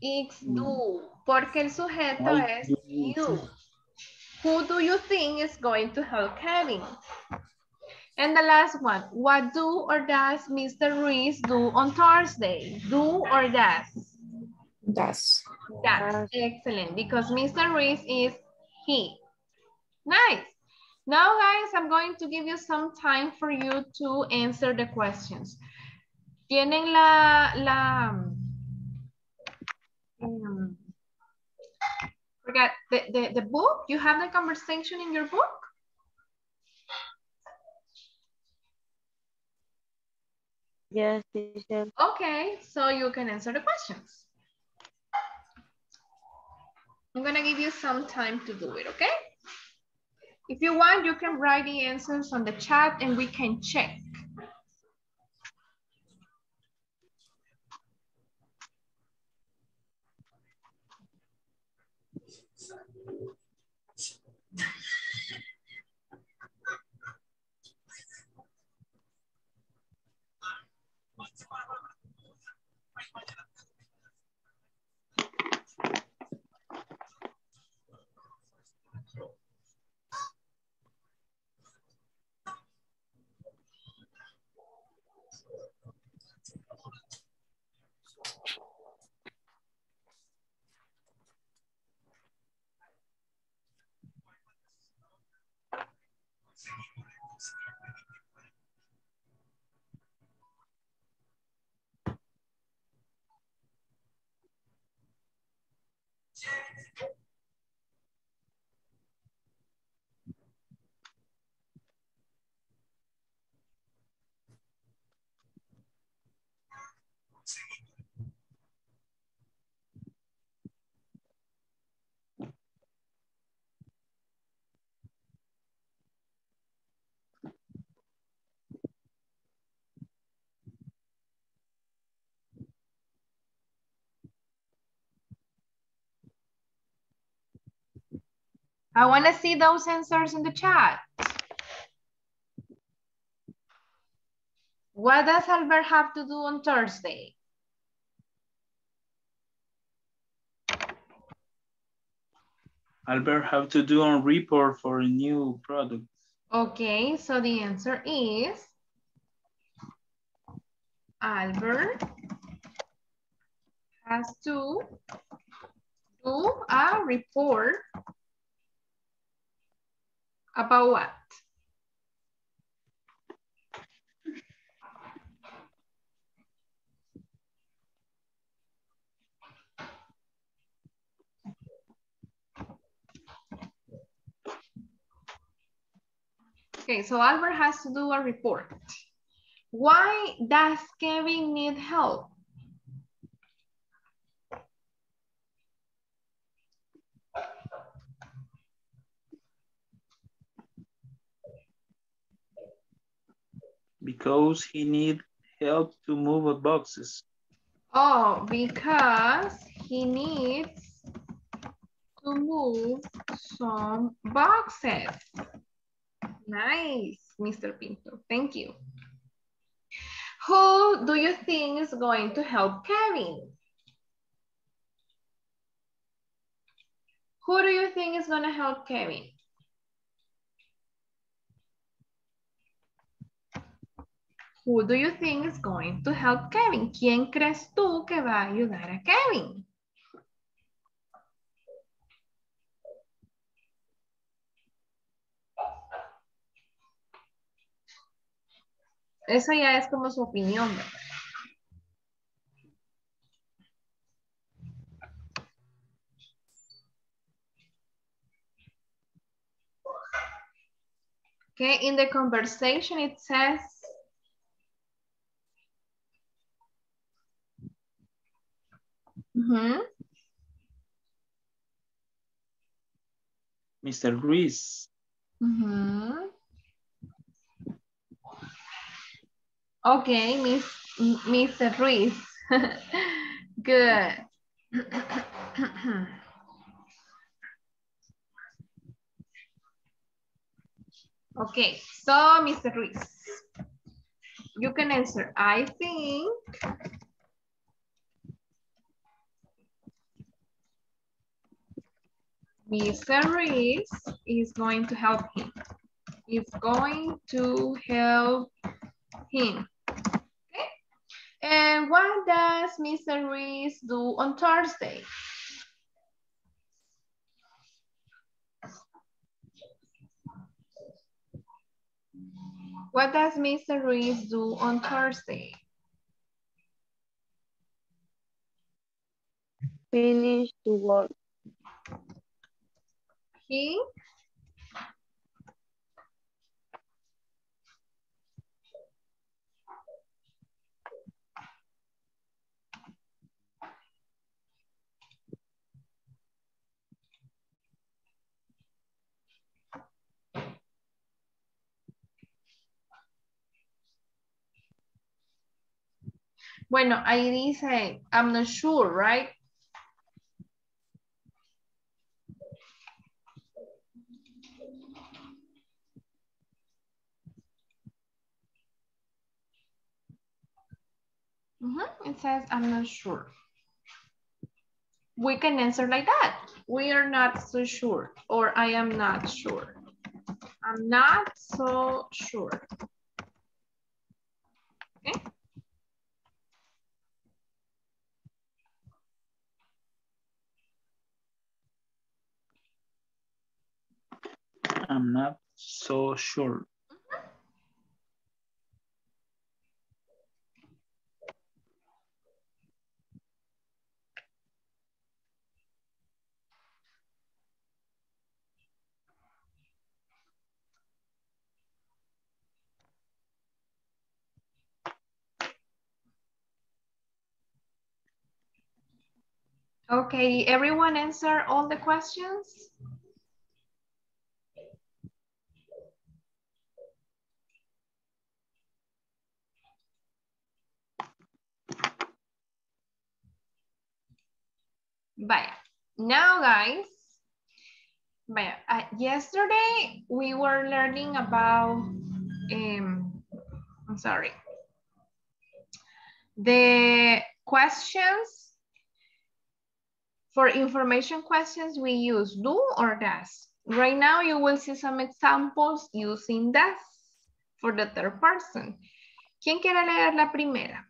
It's do. Porque el sujeto es you. Who do you think is going to help Kevin? And the last one, what do or does Mr. Ruiz do on Thursday? Do or does? Does. Does. Excellent. Because Mr. Ruiz is he. Nice. Now, guys, I'm going to give you some time for you to answer the questions. Tienen forget the book? You have the conversation in your book? Yes, teacher. Okay, so you can answer the questions. I'm gonna give you some time to do it, okay? If you want, you can write the answers on the chat and we can check. I want to see those answers in the chat. What does Albert have to do on Thursday? Albert have to do a report for a new product. Okay, so the answer is Albert has to do a report. About what? Okay, so Albert has to do a report. Why does Kevin need help? Because he needs help to move boxes. Oh, because he needs to move some boxes. Nice, Mr. Pinto. Thank you. Who do you think is going to help Kevin? Who do you think is going to help Kevin? Who do you think is going to help Kevin? ¿Quién crees tú que va a ayudar a Kevin? Eso ya es como su opinión, ¿verdad? Okay, in the conversation it says, Mr. Ruiz. Okay, Mr. Ruiz. Good. Okay, so Mr. Ruiz, you can answer. I think Mr. Ruiz is going to help him. Is going to help him. Okay. And what does Mr. Ruiz do on Thursday? What does Mr. Ruiz do on Thursday? Finish the work. He Bueno, ahí dice, I'm not sure, right? It says, I'm not sure. We can answer like that. We are not so sure, or I am not sure. I'm not so sure. Okay. I'm not so sure. Okay, everyone answer all the questions? Vaya. Now, guys, vaya. Yesterday we were learning about, the questions. For information questions, we use do or does. Right now, you will see some examples using does for the third person. ¿Quién quiere leer la primera?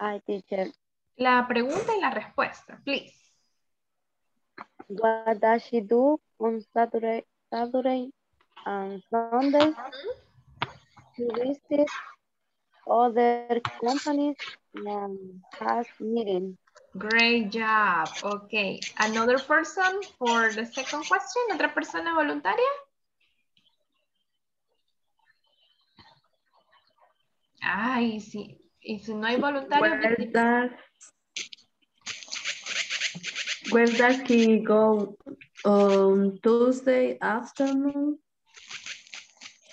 I, teacher. La pregunta y la respuesta, please. What does she do on Saturday and Sunday? She visits other companies and has meetings. Great job. Okay. Another person for the second question. ¿Otra persona voluntaria? Ay, sí. Y si no hay voluntario, where does he go on Tuesday afternoon?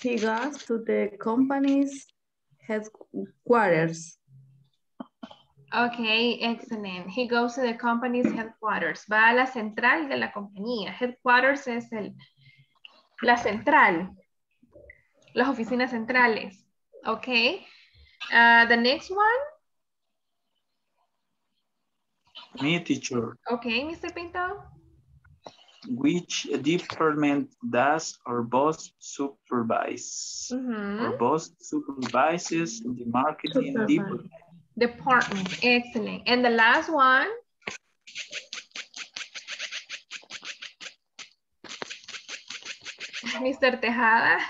He goes to the company's headquarters. Okay, excellent. He goes to the company's headquarters. Va a la central de la compañía. Headquarters es la central, las oficinas centrales. Okay. The next one. Me, teacher. Okay, Mr. Pinto. Which department does our boss supervise? Mm-hmm. Our boss supervises the marketing department. Excellent. And the last one? Mr. Tejada.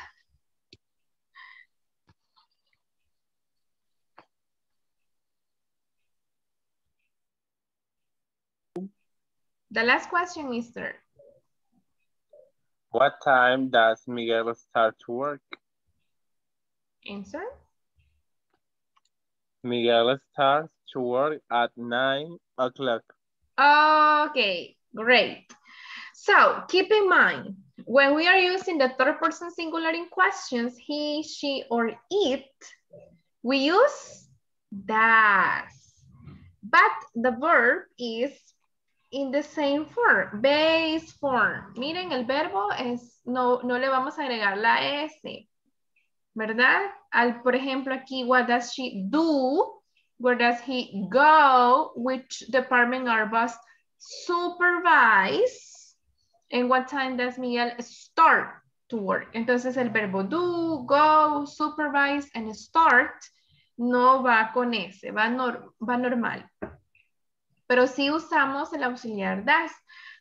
The last question, Mr. What time does Miguel start to work? Answer. Miguel starts to work at 9 o'clock. Okay, great. So keep in mind, when we are using the third person singular in questions, he, she, or it, we use does. But the verb is in the same form, base form. Miren, el verbo es, no le vamos a agregar la S, ¿verdad? Por ejemplo, aquí, what does she do? Where does he go? Which department our boss supervise? And what time does Miguel start to work? Entonces, el verbo do, go, supervise, and start no va con S, va normal. Pero sí usamos el auxiliar does.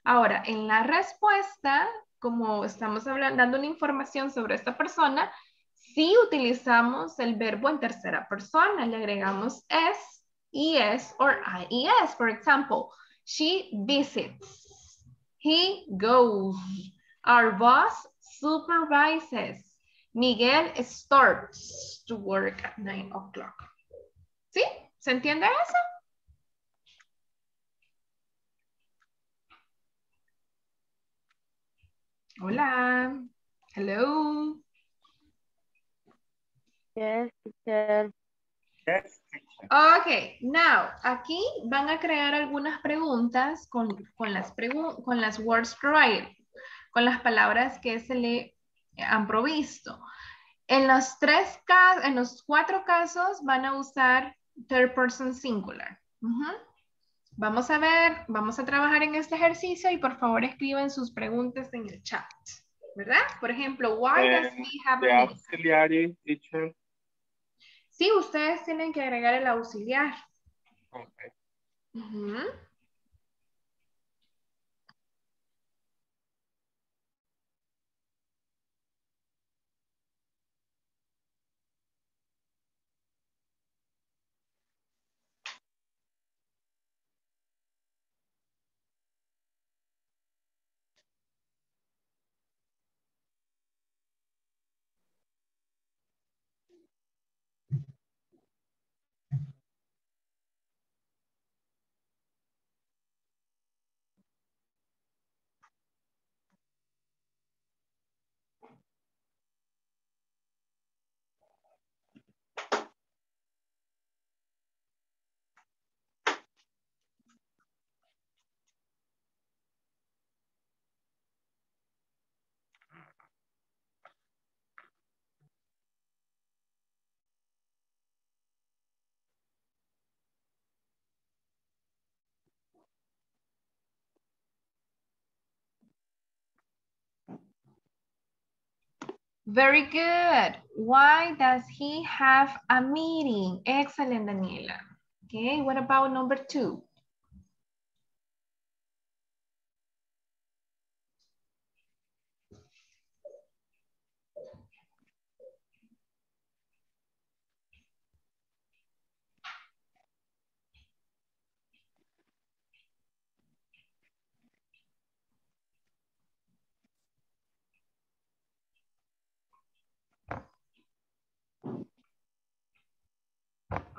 Ahora, en la respuesta, como estamos hablando, dando una información sobre esta persona, sí utilizamos el verbo en tercera persona. Le agregamos es, es, or ies. For example, she visits, he goes, our boss supervises, Miguel starts to work at 9 o'clock. ¿Sí? ¿Se entiende eso? Hola. Hello. Yes, teacher. Yes, teacher. Okay, now, aquí van a crear algunas preguntas con las words provided, con las palabras que se le han provisto. En los tres casos, en los cuatro casos van a usar third person singular. Uh-huh. Vamos a ver, vamos a trabajar en este ejercicio y por favor escriben sus preguntas en el chat, ¿verdad? Por ejemplo, why does he have the auxiliary, teacher? Sí, ustedes tienen que agregar el auxiliar. Okay. Uh-huh. Very good. Why does he have a meeting? Excellent, Daniela. Okay, what about number 2?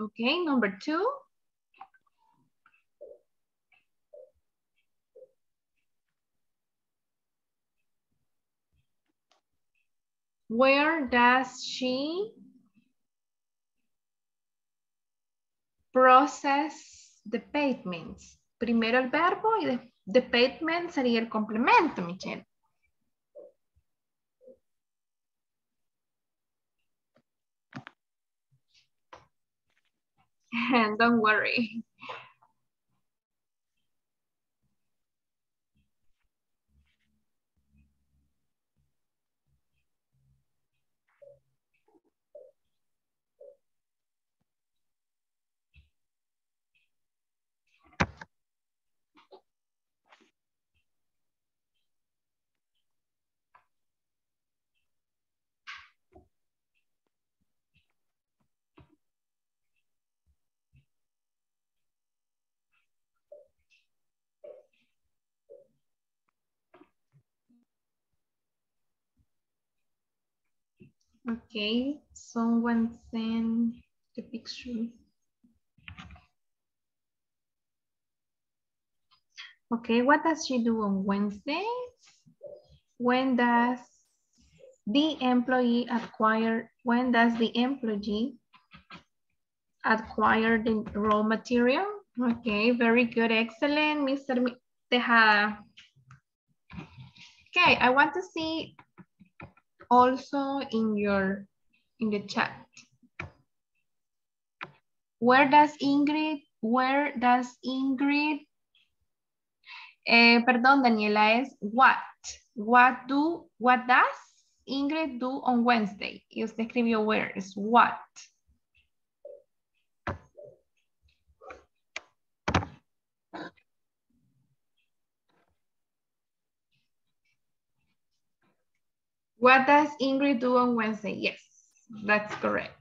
Okay, number 2. Where does she process the payments? Primero el verbo y the payment sería el complemento, Michelle. And don't worry. Okay, someone send the picture. Okay, what does she do on Wednesdays? When does the employee acquire the raw material? Okay, very good, excellent, Mr. Tejada. Okay, I want to see also in the chat. Where does Ingrid? Perdón, Daniela, es what. What does Ingrid do on Wednesday? Y usted escribió where, es what. What does Ingrid do on Wednesday? Yes, that's correct.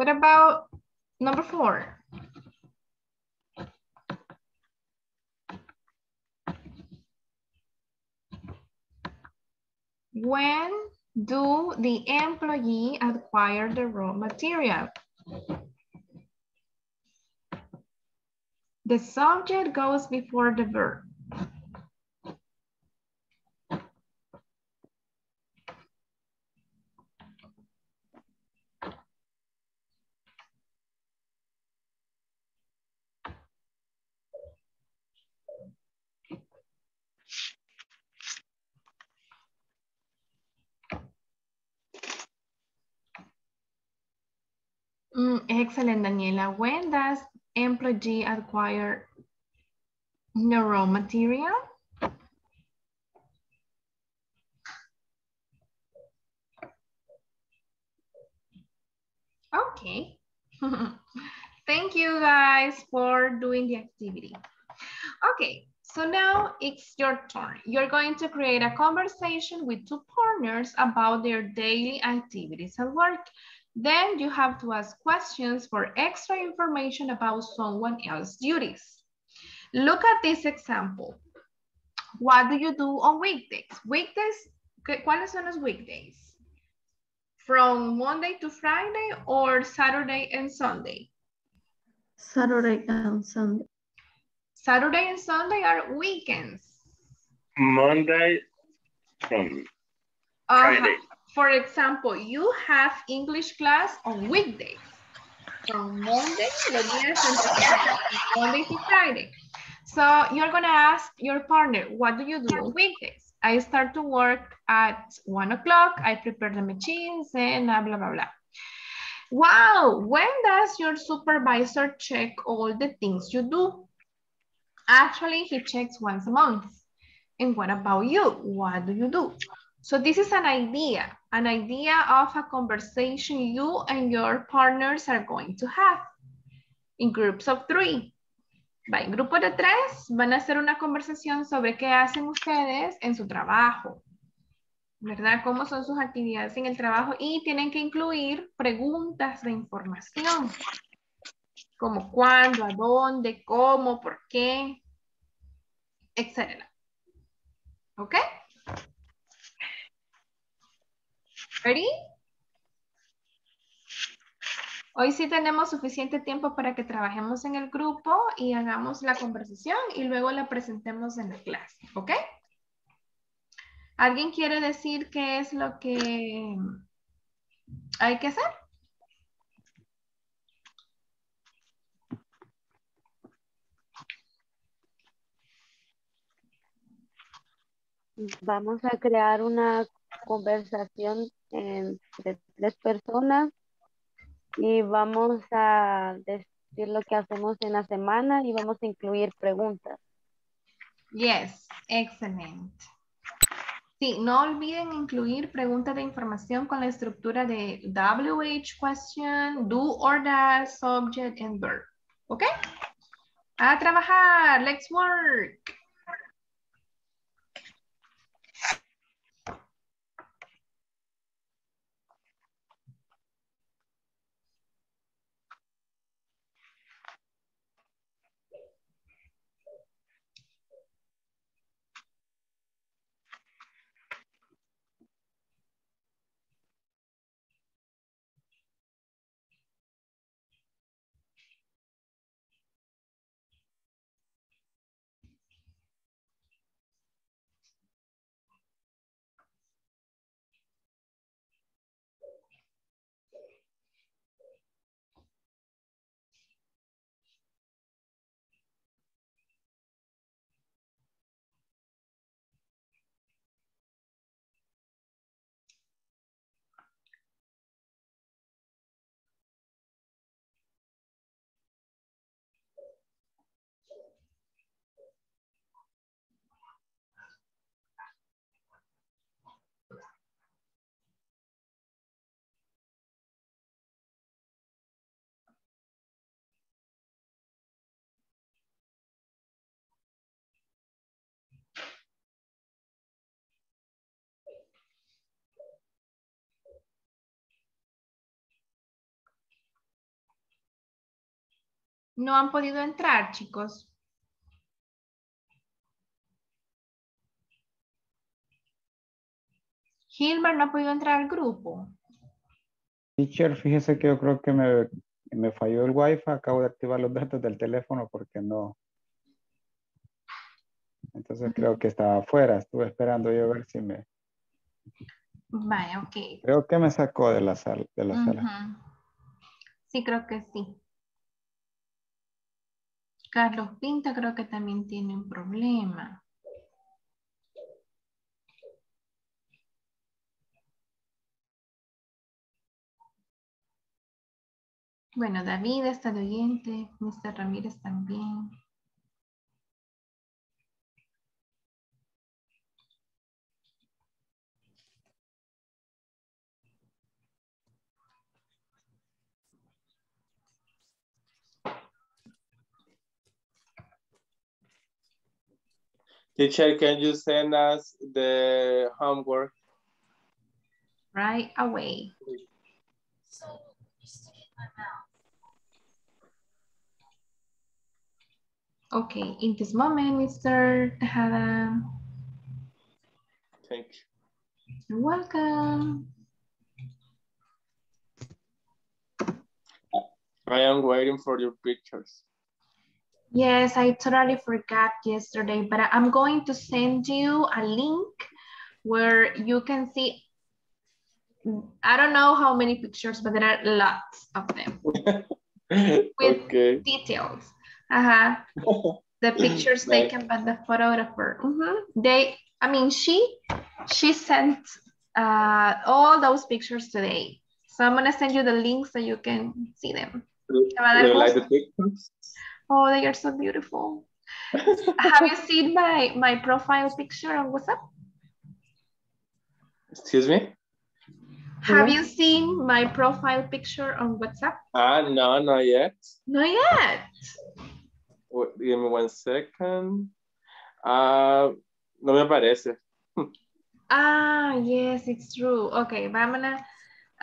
What about number 4? When do the employee acquire the raw material? The subject goes before the verb. Excellent, Daniela. When does employee acquire the raw material? Okay. Thank you guys for doing the activity. Okay, so now it's your turn. You're going to create a conversation with two partners about their daily activities at work. Then you have to ask questions for extra information about someone else's duties. Look at this example. What do you do on weekdays? Weekdays, ¿cuáles son los weekdays? From Monday to Friday or Saturday and Sunday? Saturday and Sunday. Saturday and Sunday are weekends. Monday from Friday. For example, you have English class on weekdays, from Monday to Friday. So you're gonna ask your partner, what do you do on weekdays? I start to work at 1 o'clock, I prepare the machines and blah, blah, blah, blah. Wow, when does your supervisor check all the things you do? Actually, he checks once a month. And what about you? What do you do? So this is an idea of a conversation you and your partners are going to have in groups of 3. En grupo de 3 van a hacer una conversación sobre qué hacen ustedes en su trabajo, ¿verdad? Cómo son sus actividades en el trabajo y tienen que incluir preguntas de información, como cuándo, a dónde, cómo, por qué, etc. ¿Ok? Ready? Hoy sí tenemos suficiente tiempo para que trabajemos en el grupo y hagamos la conversación y luego la presentemos en la clase, ¿ok? ¿Alguien quiere decir qué es lo que hay que hacer? Vamos a crear una conversación entre 3 personas y vamos a decir lo que hacemos en la semana y vamos a incluir preguntas. Yes, excellent. Sí, no olviden incluir preguntas de información con la estructura de WH question, do or does, subject and verb. ¿Ok? A trabajar. Let's work. No han podido entrar, chicos. Gilmar no ha podido entrar al grupo. Teacher, fíjese que yo creo que me falló el wifi. Acabo de activar los datos del teléfono porque no. Entonces creo que estaba afuera. Estuve esperando yo a ver si me... Vaya, ok. Creo que me sacó de la sala. Sí, creo que sí. Carlos Pinto creo que también tiene un problema. Bueno, David está de oyente, Mr. Ramírez también. Teacher, can you send us the homework? Right away. So, you stick it in my mouth. Okay, in this moment, Mr. Tejada. Thank you. You're welcome. I am waiting for your pictures. Yes, I totally forgot yesterday, but I'm going to send you a link where you can see, I don't know how many pictures, but there are lots of them with okay. Details. The pictures taken by the photographer. She sent all those pictures today. So I'm gonna send you the link so you can see them. You like the pictures? Oh, they are so beautiful. Have you seen my profile picture on WhatsApp? Excuse me? Have you seen my profile picture on WhatsApp? No, not yet. Not yet. Wait, give me 1 second. No me aparece. Yes, it's true. Okay, but I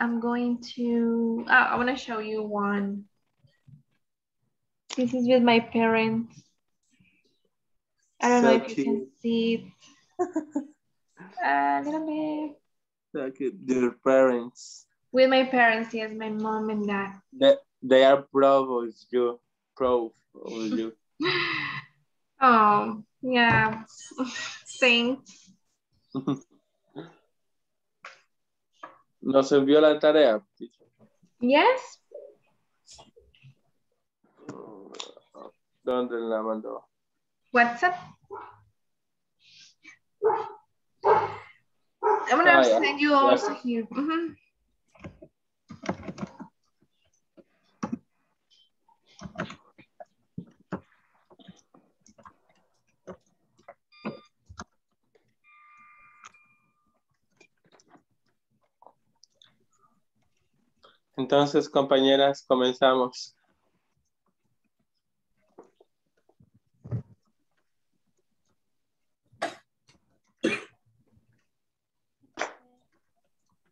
want to show you one. This is with my parents. I don't know if you can see it. A little bit. So cute. Your parents. With my parents, yes, my mom and dad. They are proud of you. Oh, yeah. Thanks. ¿Nos envió la tarea? Yes. ¿Dónde la mandó? WhatsApp. I'm gonna send you also here. Entonces, compañeras, comenzamos.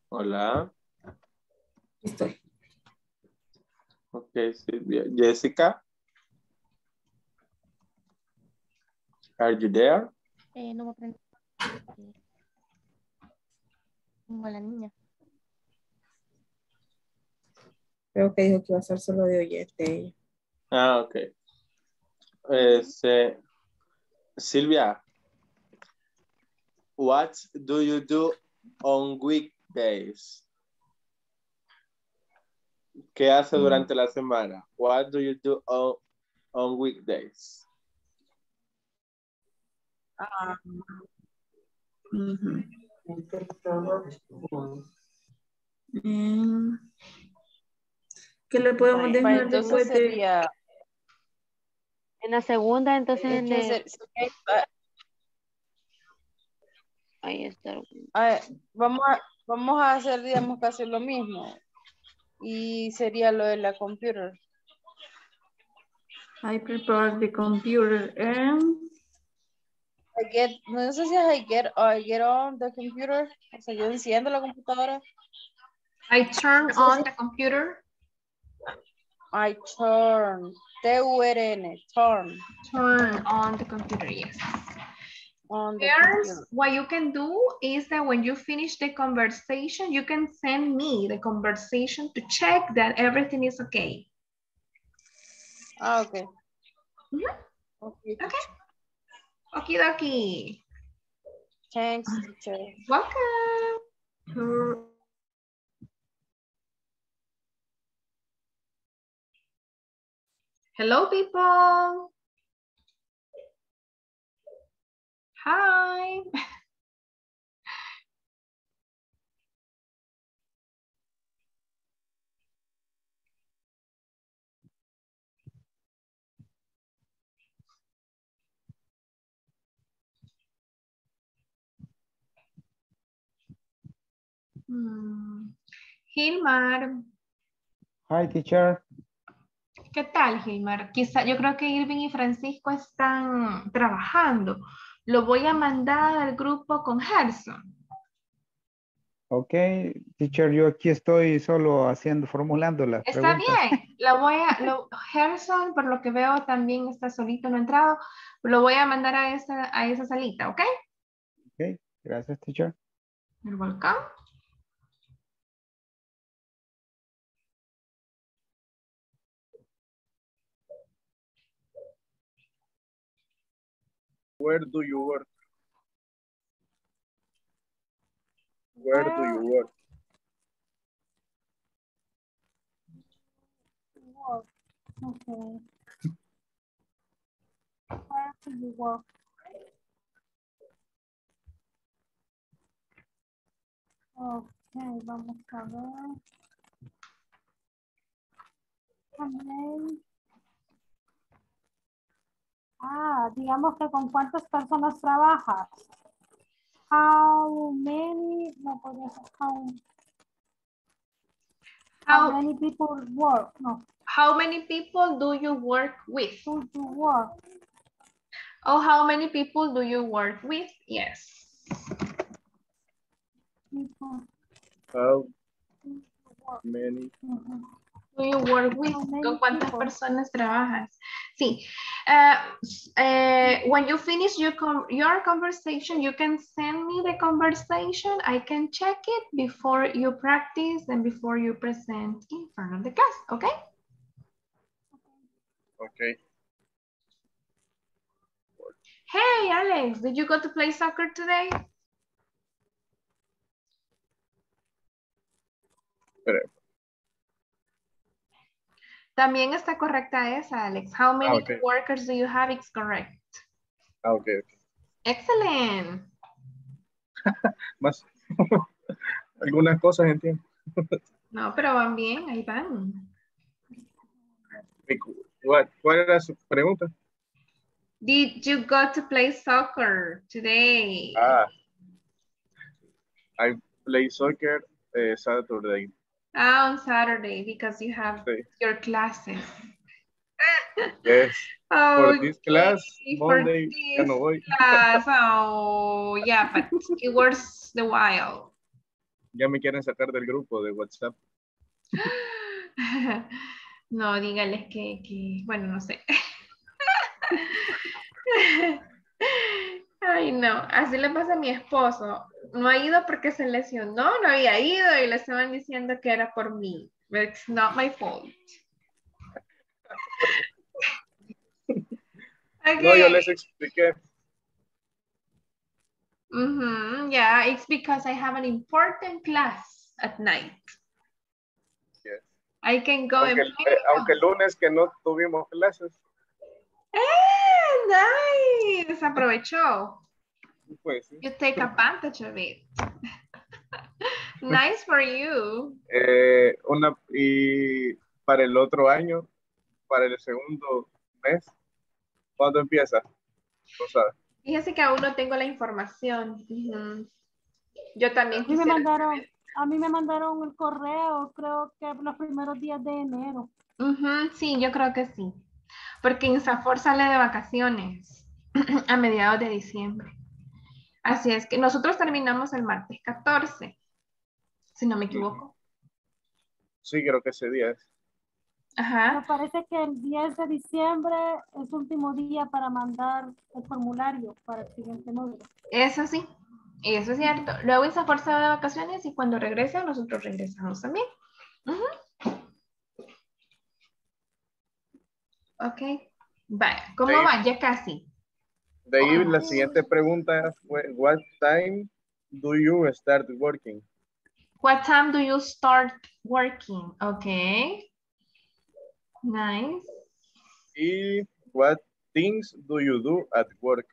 Hola. Estoy. Ok, Silvia. Jessica. Are you there? No me aprendí. Como la niña. Creo que dijo que iba a ser solo de oyente. Ah, ok. Silvia, what do you do on weekdays? ¿Qué hace durante la semana? What do you do on weekdays? ¿Qué le podemos dejar entonces de... sería... En la segunda, entonces... En el... Ahí está. Vamos a hacer, digamos, casi lo mismo. Y sería lo de la computer. I prepare the computer and... I get, no sé si es I get on the computer. O sea, yo enciendo la computadora. I turn on the computer. I turn. T-U-R-N. Turn. Turn on the computer, yes. On the computer. What you can do is that when you finish the conversation, you can send me the conversation to check that everything is okay. Ah, okay. Mm-hmm. Okay. Okay. Okie dokie. Thanks, teacher. Welcome. Hello, people. Hi. Gilmar. Hi, teacher. ¿Qué tal, Gilmar? Quizá, yo creo que Irving y Francisco están trabajando. Lo voy a mandar al grupo con Gerson. Ok, teacher, yo aquí estoy solo haciendo, formulando las preguntas. Está bien. Gerson, por lo que veo, también está solito, no ha entrado. Lo voy a mandar a esa salita, ¿ok? Ok, gracias, teacher. You're welcome. Where do you work? Where do you work? Okay. Where do you work? Okay, vamos a ver. También. Ah, digamos que con cuántas personas trabajas. How many, no podría ser how many people work, no. How many people do you work with? Do you work? Oh, how many people do you work with? Yes. People. How many? Mm-hmm. Do you work with? ¿Con cuántas personas trabajas? Sí. When you finish your conversation, you can send me the conversation. I can check it before you practice and before you present in front of the class. Okay? Okay. Hey, Alex, did you go to play soccer today? Correct. También está correcta esa, Alex. How many workers do you have? It's correct. Okay. Excellent. Más. Algunas cosas entiendo. No, pero van bien, ahí van. ¿Cuál era su pregunta? Did you go to play soccer today? I play soccer Saturday. On Saturday, because you have your classes. Yes. Oh, for this class, Monday, for this class. Oh, yeah, but it was the while. Ya me quieren sacar del grupo de WhatsApp. No, dígales que bueno, no sé. Ay, no, así le pasa a mi esposo. No ha ido porque se lesionó, no había ido y le estaban diciendo que era por mí. But it's not my fault. Okay. No, yo les expliqué. Mm-hmm. Yeah, it's because I have an important class at night. Yes. I can go and play. Aunque el lunes que no tuvimos clases. ¡Eh! Nice. Aprovechó. Pues, sí. You take advantage of it. Nice for you. Y para el otro año, para el segundo mes, ¿cuándo empieza? ¿No sabes? Fíjese que aún no tengo la información. Uh-huh. Yo también a mí me mandaron el correo, creo que los primeros días de enero. Uh-huh. Sí, yo creo que sí. Porque INSAFOR sale de vacaciones a mediados de diciembre. Así es que nosotros terminamos el martes 14, si no me equivoco. Sí, creo que ese día es. Ajá. Me parece que el 10 de diciembre es último día para mandar el formulario para el siguiente módulo. Eso sí, eso es cierto. Luego INSAFOR se va de vacaciones y cuando regresa, nosotros regresamos también. Uh-huh. Ok, vaya, ¿cómo va? Ya casi. De ahí la siguiente pregunta fue, what time do you start working? What time do you start working? Ok. Nice. Y what things do you do at work?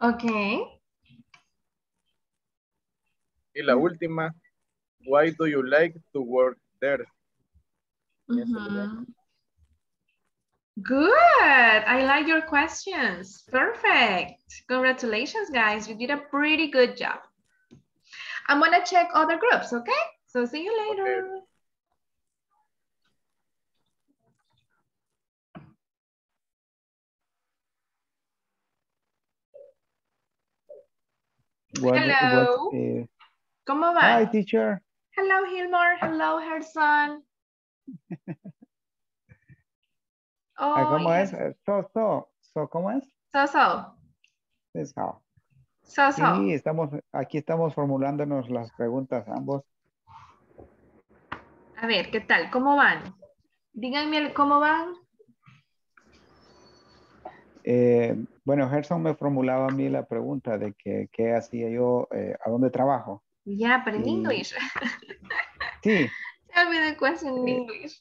Okay. Y la última, why do you like to work there? Mm-hmm. Good. I like your questions. Perfect. Congratulations, guys. You did a pretty good job. I'm going to check other groups, okay? So see you later. Okay. Hello. ¿Cómo va? Hi, teacher. Hello, Gilmar. Hello, Herson. Oh, ¿cómo es? ¿Cómo es? So. Sí, aquí estamos formulándonos las preguntas ambos. A ver, ¿qué tal? ¿Cómo van? Díganme cómo van. Bueno, Gerson me formulaba a mí la pregunta de que qué hacía yo, a dónde trabajo. Yeah, but in English. Sí. Tell me the question in English.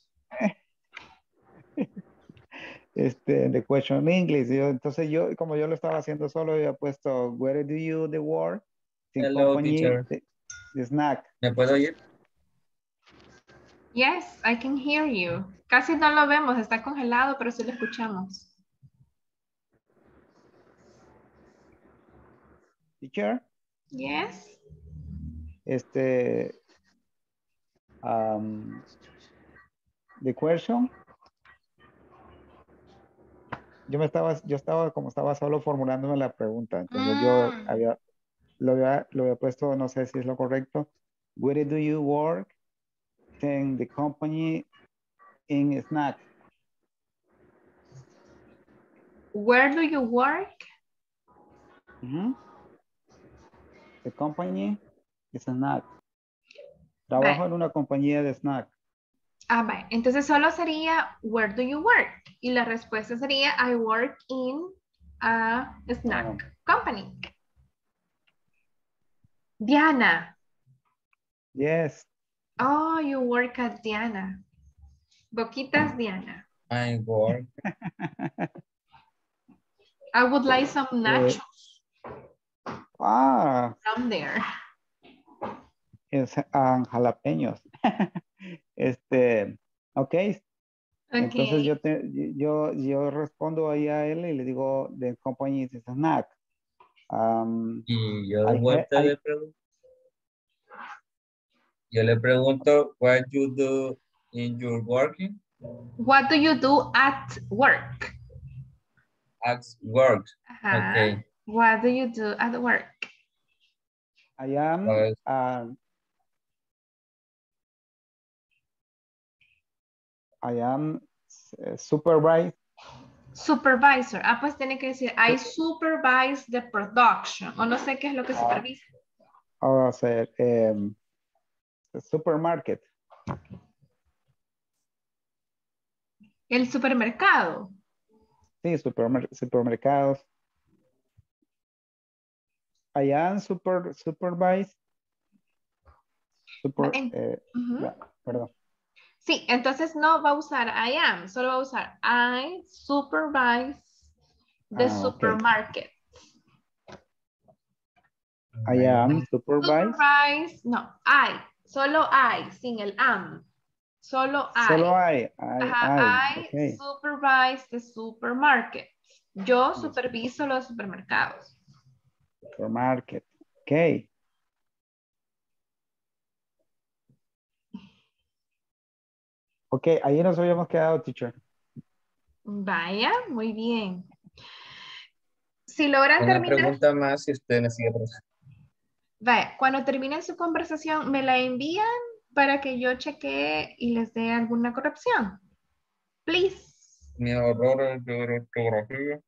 The question in English. Entonces yo, como yo lo estaba haciendo solo, yo he puesto, where do you the work? Hello, teacher. The snack. ¿Me puedo oír? Yes, I can hear you. Casi no lo vemos, está congelado, pero sí lo escuchamos. Teacher? Yes. The question. Yo estaba como estaba solo formulándome la pregunta, entonces yo lo había puesto, no sé si es lo correcto. Where do you work? Then the company in snack. Where do you work? Mm-hmm. The company is a snack. Trabajo en una compañía de snack. Ah, vale. Entonces solo sería, where do you work? Y la respuesta sería, I work in a snack company. Diana. Yes. Oh, you work at Diana. Boquitas Diana. I work. I would like some nachos. Ah, from there. Es jalapeños. Okay. Entonces yo respondo ahí a él y le digo the company is a snack. Y yo Yo le pregunto, what you do in your working? What do you do at work? At work. Uh-huh. Okay. What do you do at work? I am supervisor. Supervisor. Ah, pues tiene que decir, I supervise the production. O no sé qué es lo que supervisa. Vamos a hacer supermarket. ¿El supermercado? Sí, supermercados. I am supervise. Perdón. Sí, entonces no va a usar I am, solo va a usar I supervise the supermarket. Okay. I am supervise. No, I, solo I, sin el am. Solo I. Solo I. I okay. Supervise the supermarket. Yo superviso los supermercados. Supermarket. Okay. Ok, ahí nos habíamos quedado, teacher. Vaya, muy bien. Si logran terminar... Una pregunta más, si usted me sigue preguntando. Vaya, cuando terminen su conversación, ¿me la envían para que yo chequee y les dé alguna corrección? Please. Mi error es de ortografía.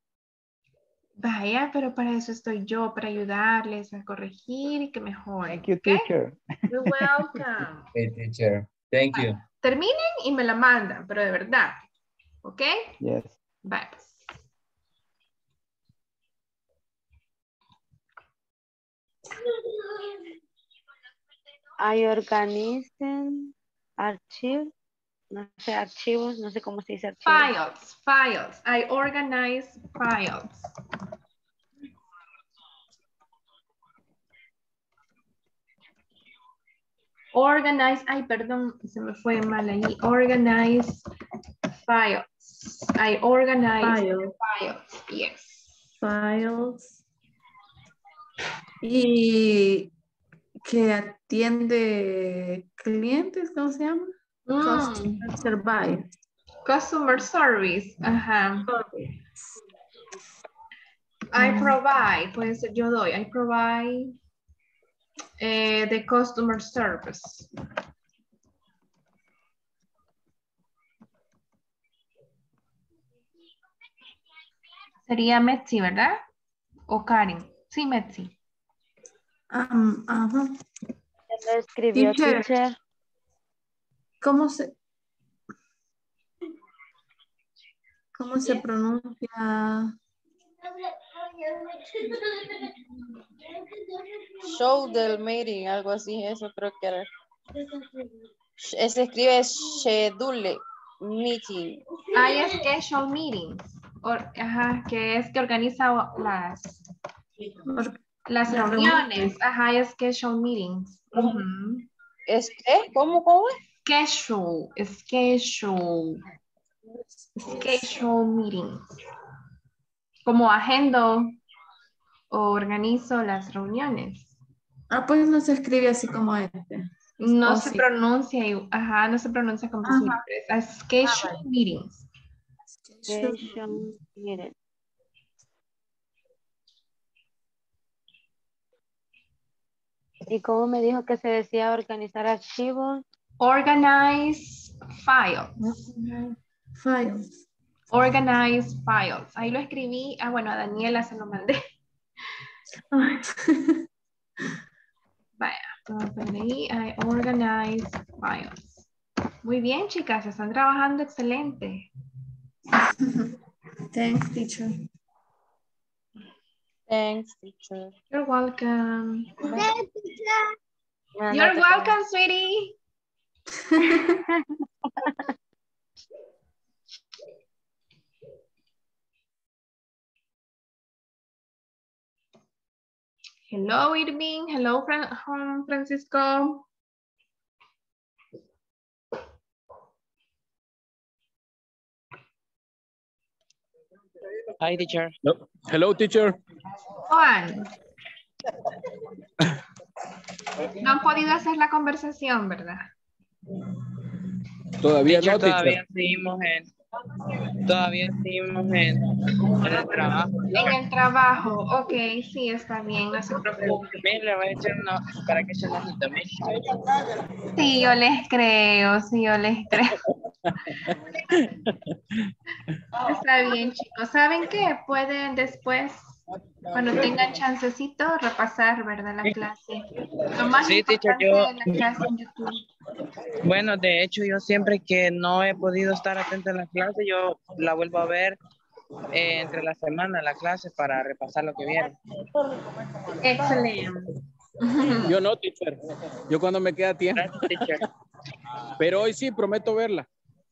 Vaya, pero para eso estoy yo, para ayudarles a corregir y que mejoren. Thank you, teacher. Okay? You're welcome. Hey, teacher. Thank you. Terminen y me la mandan, pero de verdad. ¿Ok? Yes. Bye. I organized archive. No sé, archivos, no sé cómo se dice archivos. Files, files. I organize files. Organize, ay, perdón, se me fue mal ahí. Organize files. I organize files. Yes. Files. Y que atiende clientes, ¿cómo se llama? Customer service. Customer service. Ajá. I provide, puede ser yo doy. I provide. The customer service. Sería Metzi, ¿verdad? O Karen. Sí, Metzi. Se escribió teacher. ¿Cómo se pronuncia? Show del meeting, algo así, eso creo que era. Se escribe schedule meeting. Ah, es schedule meeting. Ajá, que es que organiza las reuniones. Ajá, es schedule meetings. Uh-huh. ¿Es qué? ¿Cómo es? Schedule meetings. Como agendo o organizo las reuniones. Ah, pues no se escribe así como este. No se pronuncia, ajá, no se pronuncia como siempre. Es schedule meetings. Schedule meetings. ¿Y cómo me dijo que se decía organizar archivos? Organize files. Files. Organize files. Ahí lo escribí. Ah, bueno, a Daniela se lo mandé. Vaya, lo poner ahí. I organize files. Muy bien, chicas. Están trabajando excelente. Thanks, teacher. Thanks, teacher. You're welcome. Thanks, teacher. You're welcome, sweetie. Hello, Irving. Hello, Juan Francisco. Hi, teacher. Hello, teacher. Juan. No han podido hacer la conversación, ¿verdad? Todavía no. Todavía seguimos en el trabajo. En el trabajo, ok, sí, está bien, no se preocupe. Le voy a echar una para que se nos tome. Sí, yo les creo, Está bien, chicos. ¿Saben qué? Pueden después, cuando tengan chancecito, repasar, ¿verdad? La clase. Lo más importante de la clase en YouTube. Bueno, de hecho, yo siempre que no he podido estar atenta a la clase, yo la vuelvo a ver entre la semana, la clase, para repasar lo que viene. Excelente. Yo no, teacher. Yo cuando me queda tiempo. Gracias, pero hoy sí, prometo verla.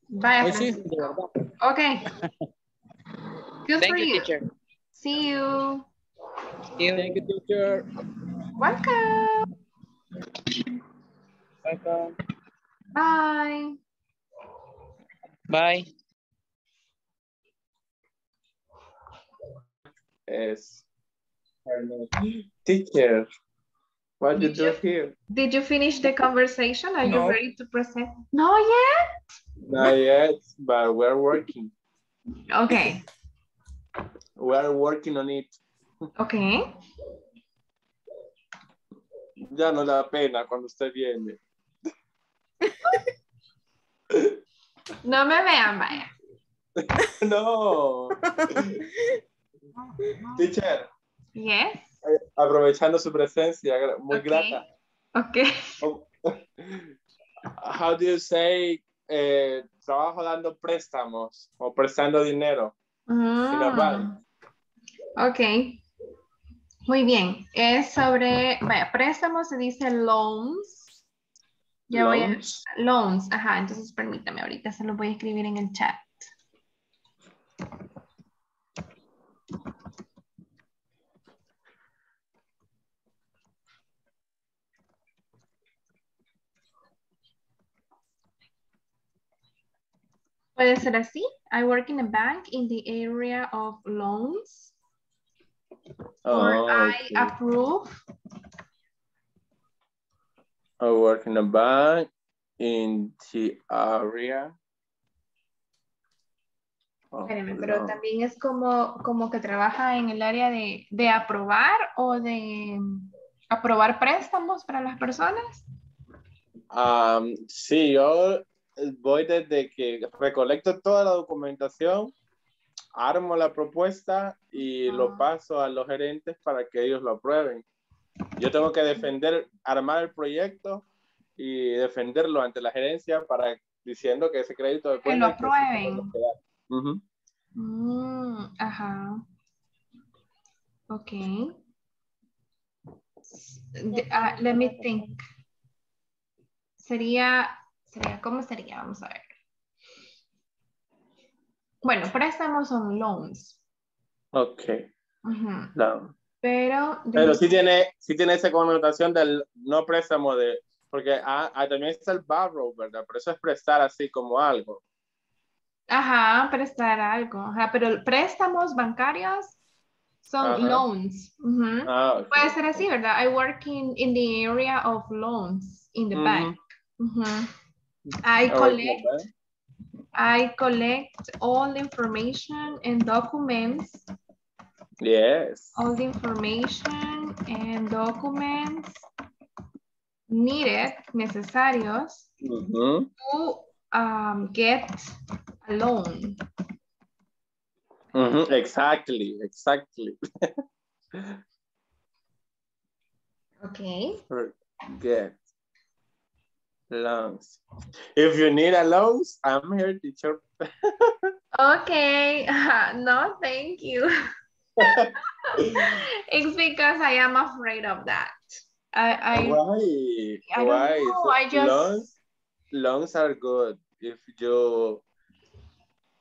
Bye. Hoy sí, de verdad. Ok. Good Thank for you, you, teacher. See you. Thank you, teacher. Welcome. Welcome. Bye. Bye. Yes. Hello. Teacher, what did you do here? Did you finish the conversation? Are you ready to present? Not yet? Not yet, but we're working. Okay. We're working on it. Okay. Ya no da pena cuando usted viene. No me vean, vaya. No. Teacher. Yes. Aprovechando su presencia, muy grata. Okay. How do you say trabajo dando préstamos o prestando dinero? Ok. Muy bien. Es sobre, vaya, préstamos se dice loans. Ya loans. Loans, ajá. Entonces permítame, ahorita se lo voy a escribir en el chat. Puede ser así. I work in a bank in the area of loans. Or I approve. I work in a bank in the area. Espérame, pero también es como que trabaja en el área de aprobar o de aprobar préstamos para las personas. Sí, yo voy desde que recolecto toda la documentación, armo la propuesta y lo paso a los gerentes para que ellos lo aprueben. Yo tengo que defender, armar el proyecto y defenderlo ante la gerencia para diciendo que ese crédito después que lo aprueben. Ajá. Ok. Let me think. ¿Cómo sería? Vamos a ver. Bueno, préstamos son loans. Ok. No. Pero sí tiene esa connotación del no préstamo de... Porque también está el borrow, ¿verdad? Pero eso es prestar así como algo. Ajá, prestar algo. Ajá, pero préstamos bancarios son loans. Okay. Puede ser así, ¿verdad? I work in the area of loans in the bank. I collect all the information and documents. Yes. All the information and documents needed, necesarios, to get a loan. Exactly. Okay. Get. Loans. If you need a loans, I'm here, teacher. Okay. No, thank you. It's because I am afraid of that. Why? Don't know. So I just... Loans are good if you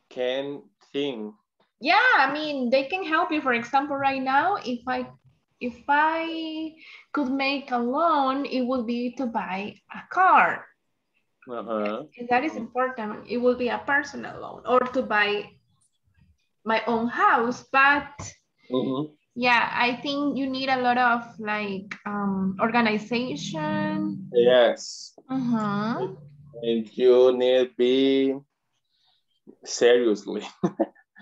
can think. Yeah, I mean, they can help you. For example, right now, if I could make a loan, it would be to buy a car. And that is important. It would be a personal loan or to buy my own house. But Yeah, I think you need a lot of like organization. Yes. Uh-huh. And you need to be seriously.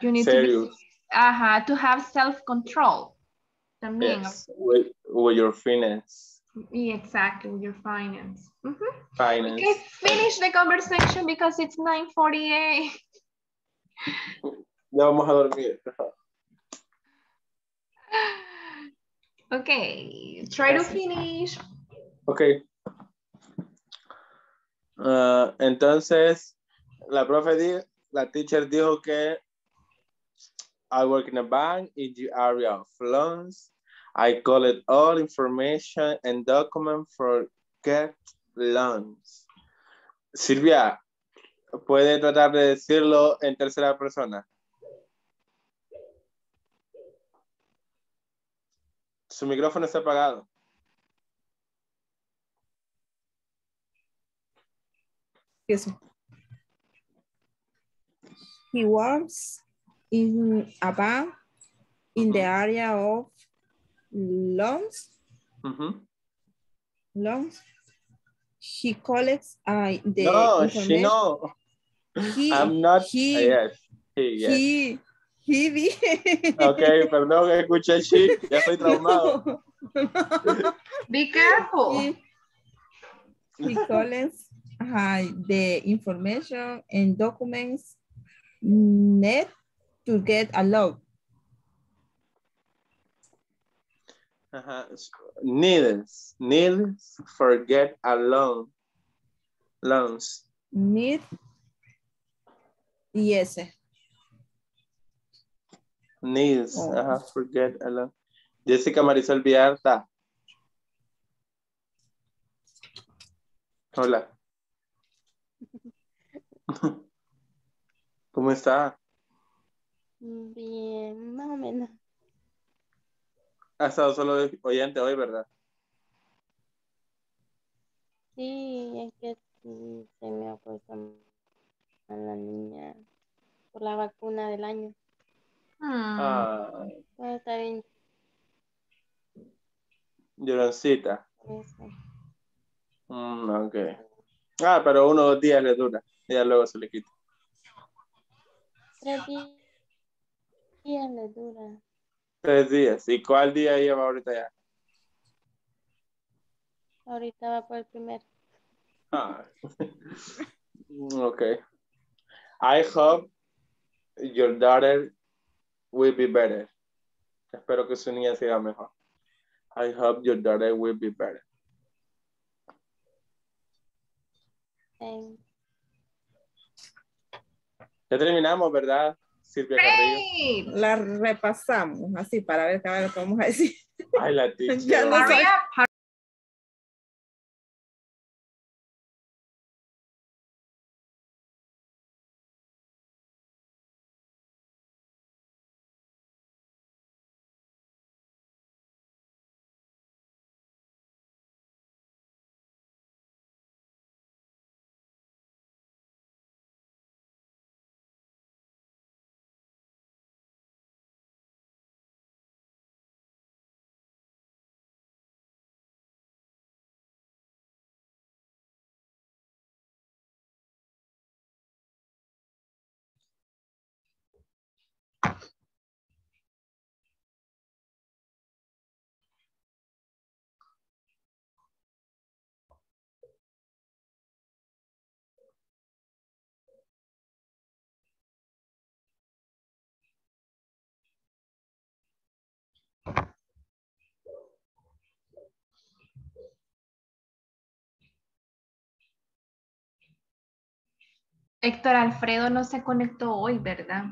You need to be, to have self-control. Yes, with your finance. Exactly, with your finance. Mm-hmm. Finance. Okay, finish the conversation because it's 9:48. Ya vamos a dormir. Okay, try to finish. Okay. Entonces, la teacher dijo que I work in a bank in the area of loans. I collect all information and documents for get loans. Silvia, ¿puede tratar de decirlo en tercera persona? Su micrófono está apagado. Eso. He works in a bank in the area of loans. Mm-hmm. Loans. She collects the information. She no. He. Okay, perdón, escuché she. Ya estoy traumado. No. Be careful. He collects the information and documents net to get a loan. Needs for get a loan. Loans. Need. Yes. Needs. Oh. For get a loan. Jessica Marisol Villalta. Hola. ¿Cómo está? Bien, más o menos. Ha estado solo de oyente hoy, ¿verdad? Sí, es que sí, se me ha puesto a la niña por la vacuna del año. Puede estar bien. Lloroncita. Eso. Ok. Pero unos días le dura. Ya luego se le quita. 3 días le dura. 3 días. ¿Y cuál día lleva ahorita ya? Ahorita va por el primero. Okay. I hope your daughter will be better. Espero que su niña sea mejor. I hope your daughter will be better. Ya terminamos, ¿verdad? Silvia Carrillo. La repasamos así para ver qué vamos a decir. Ay, la teacher. Ya no sé. Héctor Alfredo no se conectó hoy, ¿verdad?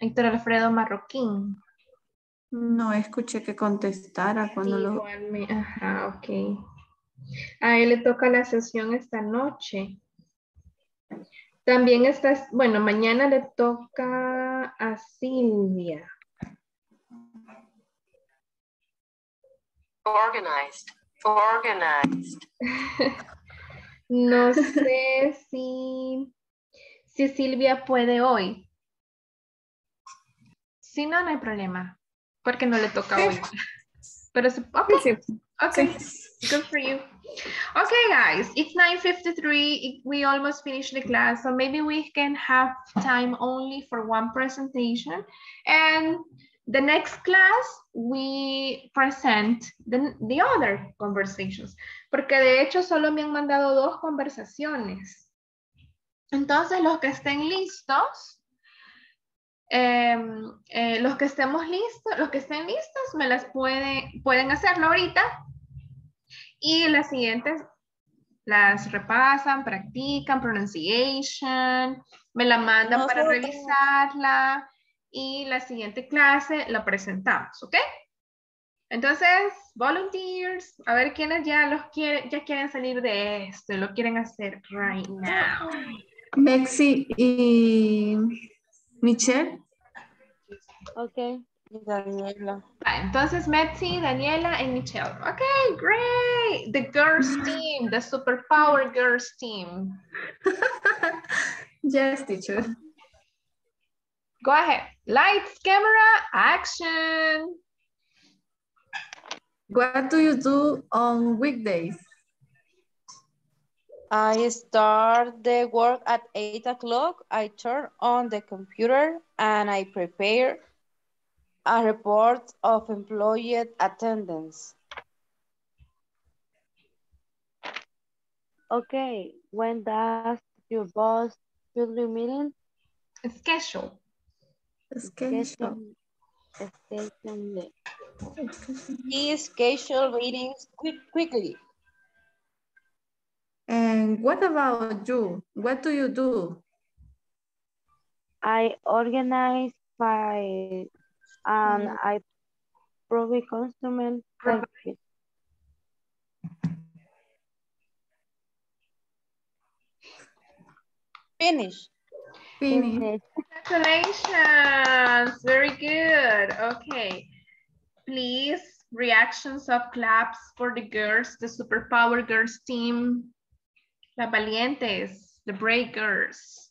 Héctor Alfredo Marroquín. No escuché que contestara cuando igualmente. Ajá, ok. A él le toca la sesión esta noche. También mañana le toca a Silvia. Organized. No sé si Silvia puede hoy. Si no, no hay problema, porque no le toca hoy. Pero, okay. Okay, good for you. Okay, guys, it's 9:53. We almost finished the class, so maybe we can have time only for one presentation. And the next class, we present the other conversations. Porque de hecho, solo me han mandado dos conversaciones. Entonces, los que estén listos, los que estén listos me las pueden hacerlo ahorita y las siguientes las repasan, practican, pronunciation, me la mandan para revisarla y la siguiente clase la presentamos, ¿ok? Entonces, volunteers, a ver quiénes ya quieren salir de esto, lo quieren hacer right now. Mexi y... Michelle. Okay. Daniela. Entonces, Metzi, Daniela, and Michelle. Okay, great. The girls team, the superpower girls team. Yes, teacher. Go ahead. Lights, camera, action. What do you do on weekdays? I start the work at 8 o'clock. I turn on the computer and I prepare a report of employee attendance. Okay, when does your boss schedule the meeting? Schedule. Schedule. He schedule meetings quickly. And what about you? What do you do? I organize files and I provide customer service. Finish. Congratulations. Very good. Okay. Please, reactions of claps for the girls, the superpower girls team. Las valientes, the breakers.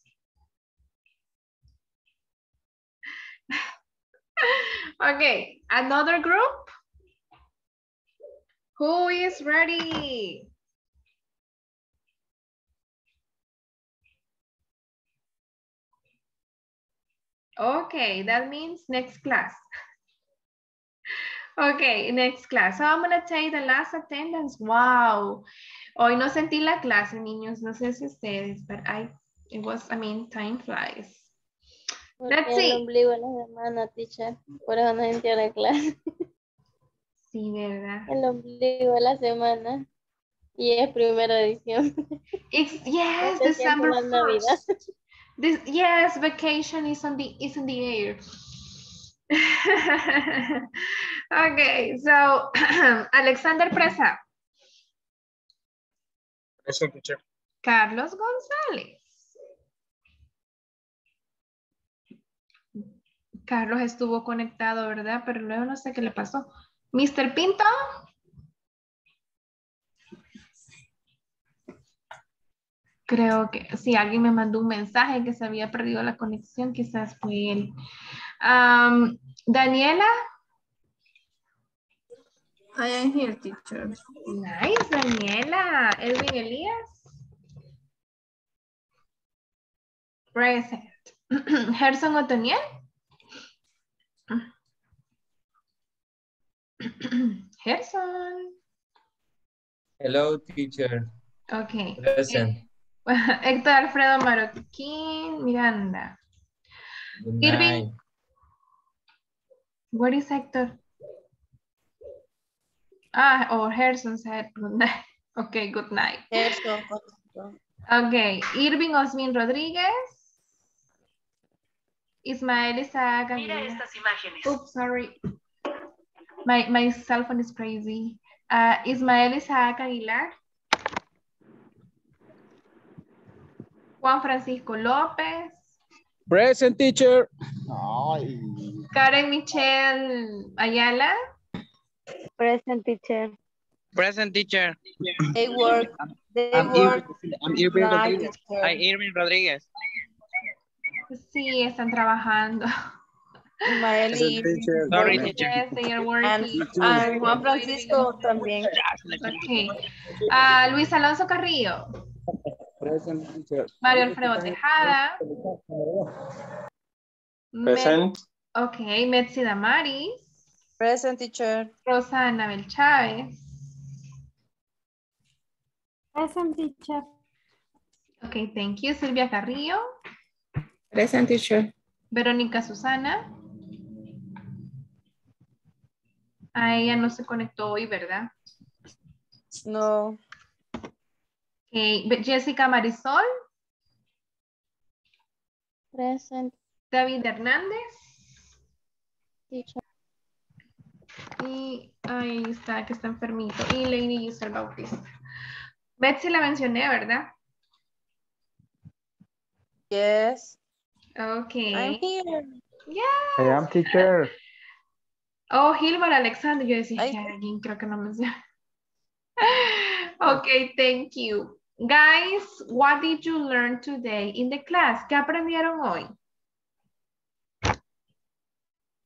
Okay, another group. Who is ready? Okay, that means next class. Okay, next class. So I'm going to take the last attendance. Wow. Hoy no sentí la clase, niños. No sé si ustedes, but time flies. Let's see. El ombligo en la semana, teacher. Por eso no sentí la clase. Sí, ¿verdad? El ombligo de la semana. Y es 1 de diciembre. Yes, December 1st. Yes, vacation is on the air. Okay, so Alexander Presa. Present, teacher. Carlos González. Carlos estuvo conectado, ¿verdad? Pero luego no sé qué le pasó. Mr. Pinto. Creo que sí, alguien me mandó un mensaje que se había perdido la conexión, quizás fue él. Daniela. I am here, teacher. Nice, Daniela. Elvin Elias. Present. Gerson Otoniel. Gerson. Hello, teacher. Okay. Present. Héctor Alfredo Marroquín Miranda. Irving. What is Héctor? Herson said good night. Okay, good night. Herson. Okay, Irving Osmin Rodríguez. Ismael Issa Aguilar. Mira estas imágenes. Oops, sorry. My cell phone is crazy. Ismael Issa Aguilar. Juan Francisco López. Present, teacher. Ay. Karen Michelle Ayala. Present, teacher. Present, teacher. I'm Irving Rodríguez. Sí, están trabajando. Maeli. Sorry, teacher. Yes, they are working. And Juan Francisco también. Okay. Luis Alonso Carrillo. Present, teacher. Mario Alfredo Tejada. Present. Okay, Metzi Damaris. Present, teacher. Rosa Anabel Chávez. Present, teacher. Okay, thank you. Silvia Carrillo. Present, teacher. Verónica Susana. Ah, ella no se conectó hoy, ¿verdad? No. Okay. Jessica Marisol. Present. David Hernández. Teacher. Y ahí está, que está enfermito. Y Lady Giselle Bautista. Betsy la mencioné, ¿verdad? Yes. Okay. I'm here. Yes. I am, teacher. Oh, Gilmar Alexander. Yo decía, alguien creo que no mencioné. Okay, thank you. Guys, what did you learn today in the class? ¿Qué aprendieron hoy?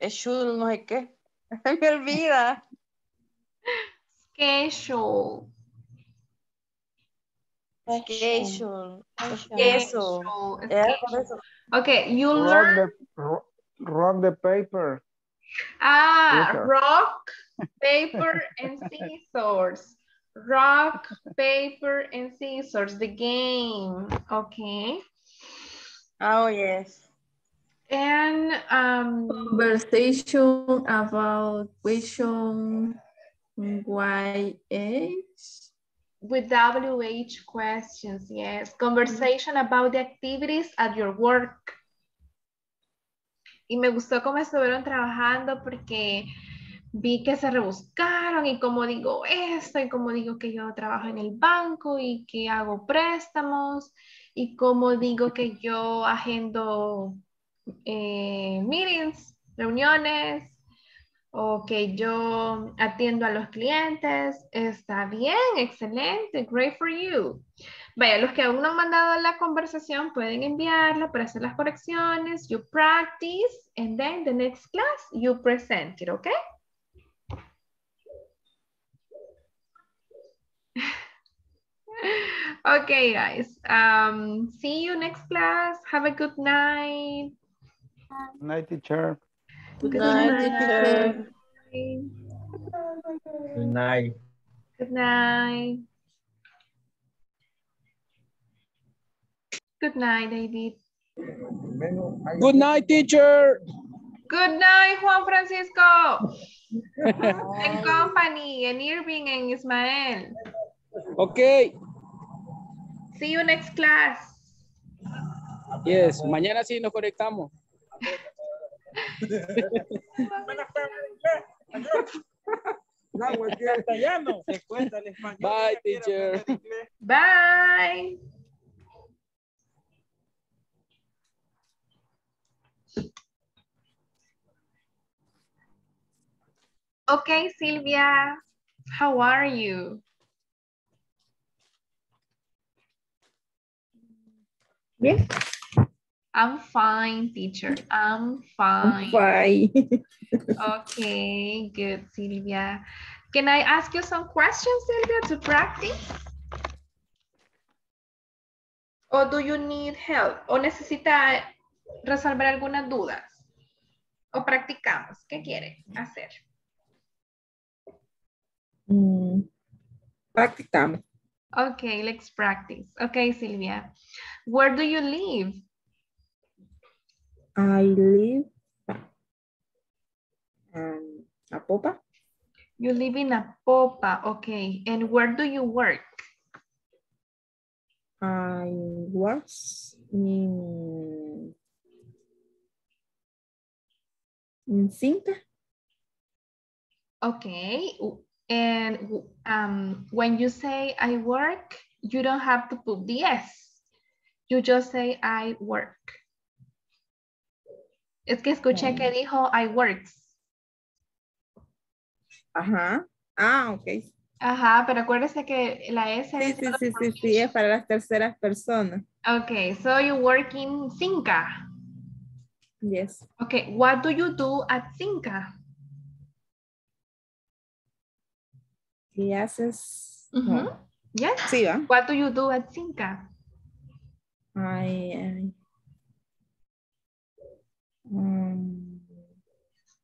Schedule, no sé qué. Me olvida. Schedule. Schedule. Schedule. Yeah, okay, you learn. Rock the paper. Ah, scissors. Rock, paper, and scissors. Rock, paper, and scissors. The game. Okay. Oh, yes. And conversation about question YH. With WH questions, yes. Conversation about the activities at your work. Y me gustó cómo estuvieron trabajando porque vi que se rebuscaron y cómo digo esto y cómo digo que yo trabajo en el banco y que hago préstamos y cómo digo que yo agendo meetings, reuniones. Ok, yo atiendo a los clientes. Está bien, excelente. Great for you. Vaya, los que aún no han mandado la conversación pueden enviarla para hacer las correcciones. You practice and then the next class you present it, ok? Ok, guys. See you next class. Have a good night. Good night, teacher. Good night. Good night. Good night. Good night, David. Good night, teacher. Good night, Juan Francisco. And company, and Irving, and Ismael. Okay. See you next class. Yes, mañana sí nos conectamos. Bye, teacher. Bye. Okay, Silvia, how are you? Yes. I'm fine, teacher. I'm fine. I'm fine. Okay, good, Silvia. Can I ask you some questions, Silvia, to practice? Or do you need help? ¿O necesita resolver algunas dudas? ¿O practicamos? ¿Qué quiere hacer? Practicamos. Okay, let's practice. Okay, Silvia. Where do you live? I live in Apopa. You live in Apopa, okay. And where do you work? I work in Cinta. Okay. And when you say I work, you don't have to put the S. You just say I work. Es que escuché que dijo I works. Ajá. Ah, ok. Ajá, pero acuérdese que la S sí, es... Sí, es para las terceras personas. Ok, so you work in Cinca. Yes. Okay, what do you do at Cinta? Classes. Mm-hmm. No. Yes. Sí, what do you do at Cinta?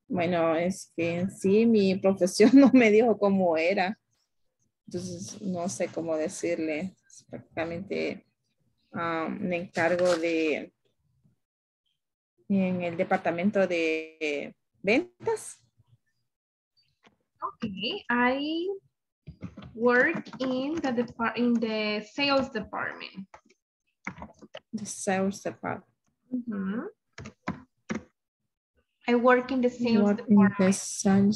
Bueno, es que en sí mi profesión no me dijo cómo era. Entonces, no sé cómo decirle. Es prácticamente me encargo de en el departamento de ventas. Okay, I work in the sales department. The sales department. Mm-hmm. I work in the sales department. In the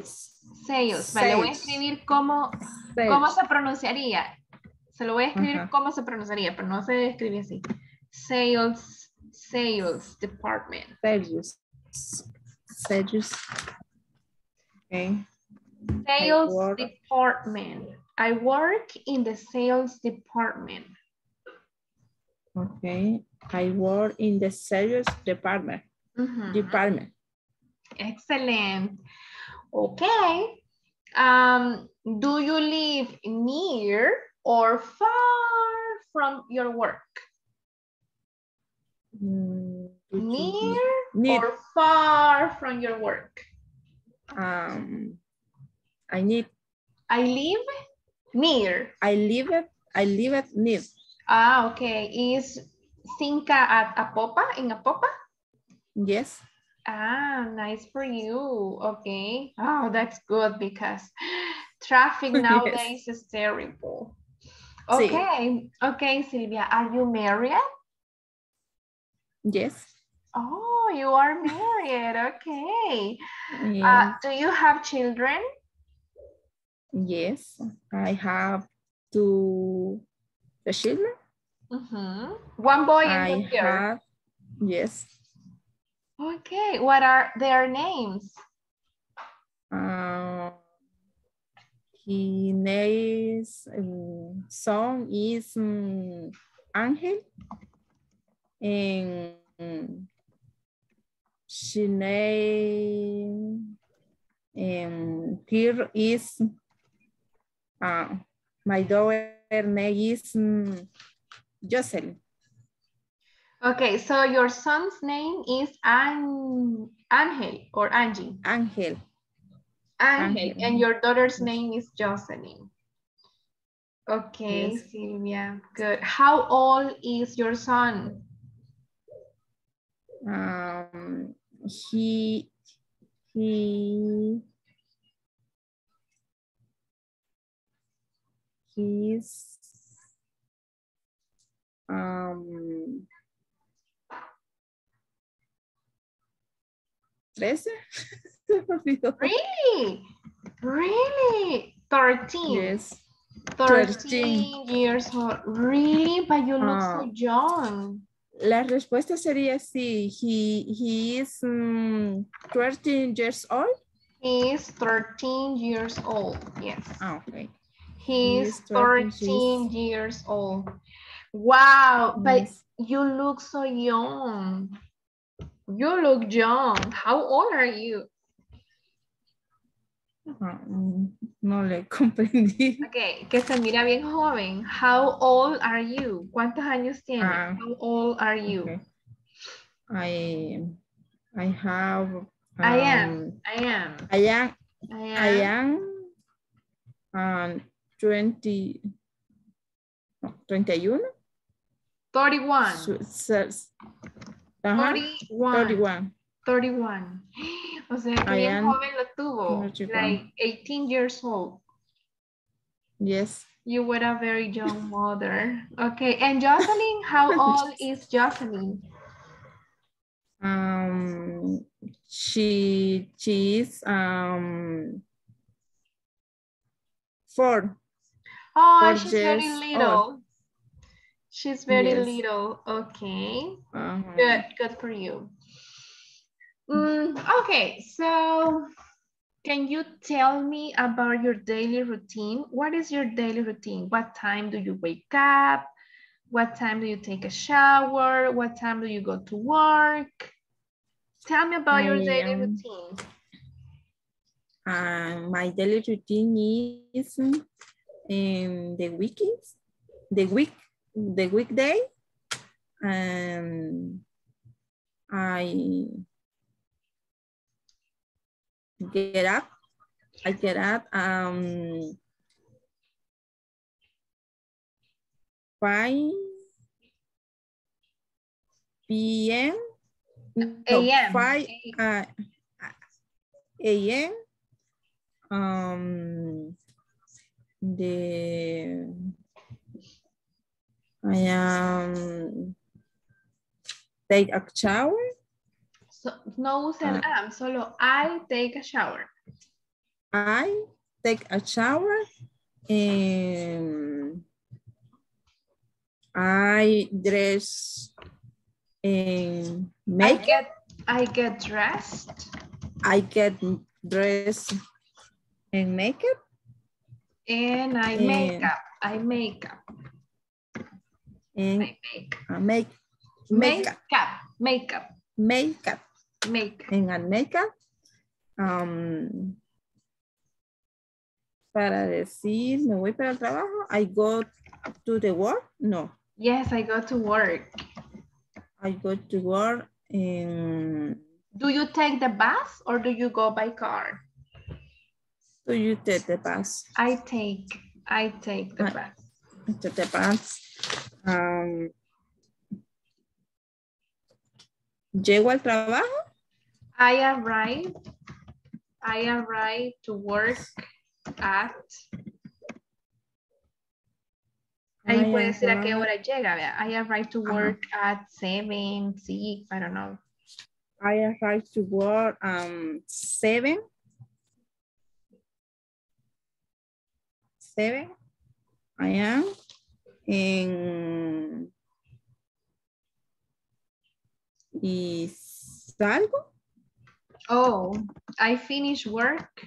sales. Vale, voy a escribir cómo se pronunciaría. Se lo voy a escribir cómo se pronunciaría, pero no se escribe así. Sales department. Sales. Okay. Sales department. I work in the sales department. Okay. I work in the sales department. Mm-hmm. Department. Excellent. Okay. Do you live near or far from your work? Near or far from your work? I live near. I live at near. Ah, okay. Is Cinta at Apopa, in Apopa? Yes. Ah, nice for you. Okay. Oh, that's good because traffic nowadays yes. is terrible. Okay. Sí. Okay, Silvia, are you married? Yes. Oh, you are married. Okay. Yeah. Do you have children? Yes, I have two children. Mm-hmm. One boy and one girl. Yes. Okay, what are their names? His son is Angel, and she name here is my daughter name is Jocelyn. Okay, so your son's name is Angel or Angie? Angel. And your daughter's name is Jocelyn. Okay, yes. Silvia, good. How old is your son? He's really? 13? Yes. 13 years old. Really? But you look so young. La respuesta sería sí. He is 13 years old? He is 13 years old, yes. Oh, okay. He's 13 years old. Wow, yes. But you look so young. You look young. How old are you? No le comprendí. Okay, que se mira bien joven. How old are you? ¿Cuántos años tienes? How old are you? Okay. I am 31. O sea, que bien joven lo tuvo. Like 18 years old. Yes. You were a very young mother. Okay. And Jocelyn, how old is Jocelyn? She is 4. Oh, four, she's very little. Old. She's very little. Okay. Good for you. Okay, so can you tell me about your daily routine? What is your daily routine? What time do you wake up? What time do you take a shower? What time do you go to work? Tell me about your daily routine. My daily routine is the weekday. I get up. I get up 5 p.m. A.m. 5 a.m. I take a shower. So, no use an am, solo I take a shower. I take a shower and I dress and make I get dressed. I get dressed and makeup. And I makeup. I makeup. And I make makeup. Makeup. Makeup. Makeup. And I makeup. Para decir, me voy para el trabajo. I go to the work. No. Yes, I go to work. I go to work. And do you take the bus or do you go by car? Do you take the bus? I take the bus. I take the bus. Llego al trabajo. I arrive to work at. Ahí puede ser a qué hora llega, vea. I arrive to work at 7, 6, I don't know. I arrive to work 7. I am in. Y salgo. Oh, I finish work.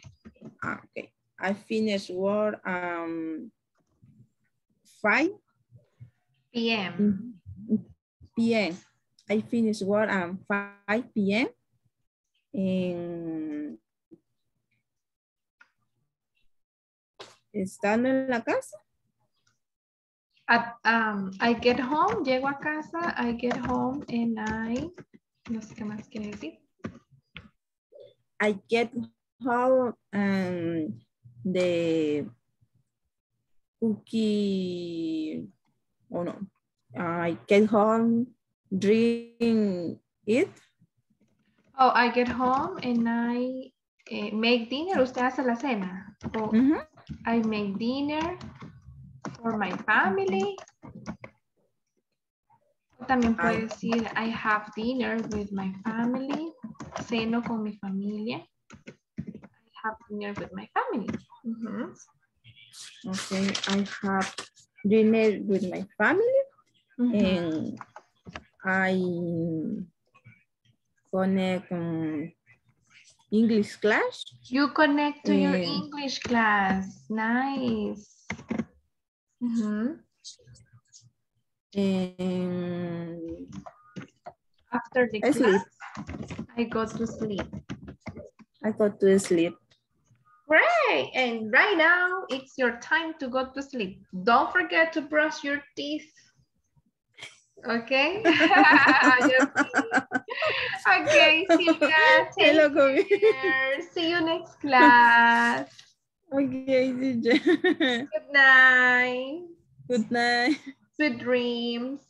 Okay, I finish work 5 p.m. p.m. I finish work 5 p.m. and estando en la casa. I get home, llego a casa, I get home and I, no sé qué más quiere decir. I get home and the cookie, oh no, I get home, drink it. Oh, I get home and I make dinner, usted hace la cena. Oh, I make dinner. For my family. También puede decir, I have dinner with my family. Ceno con mi familia. I have dinner with my family. Okay, I have dinner with my family. And I connect English class. You connect to your English class. Nice. And after the class, I go to sleep. I go to sleep. Great! And right now, it's your time to go to sleep. Don't forget to brush your teeth. Okay? Okay, Silvia, take care. See you next class. Okay, DJ. Good night. Good night. Sweet dreams.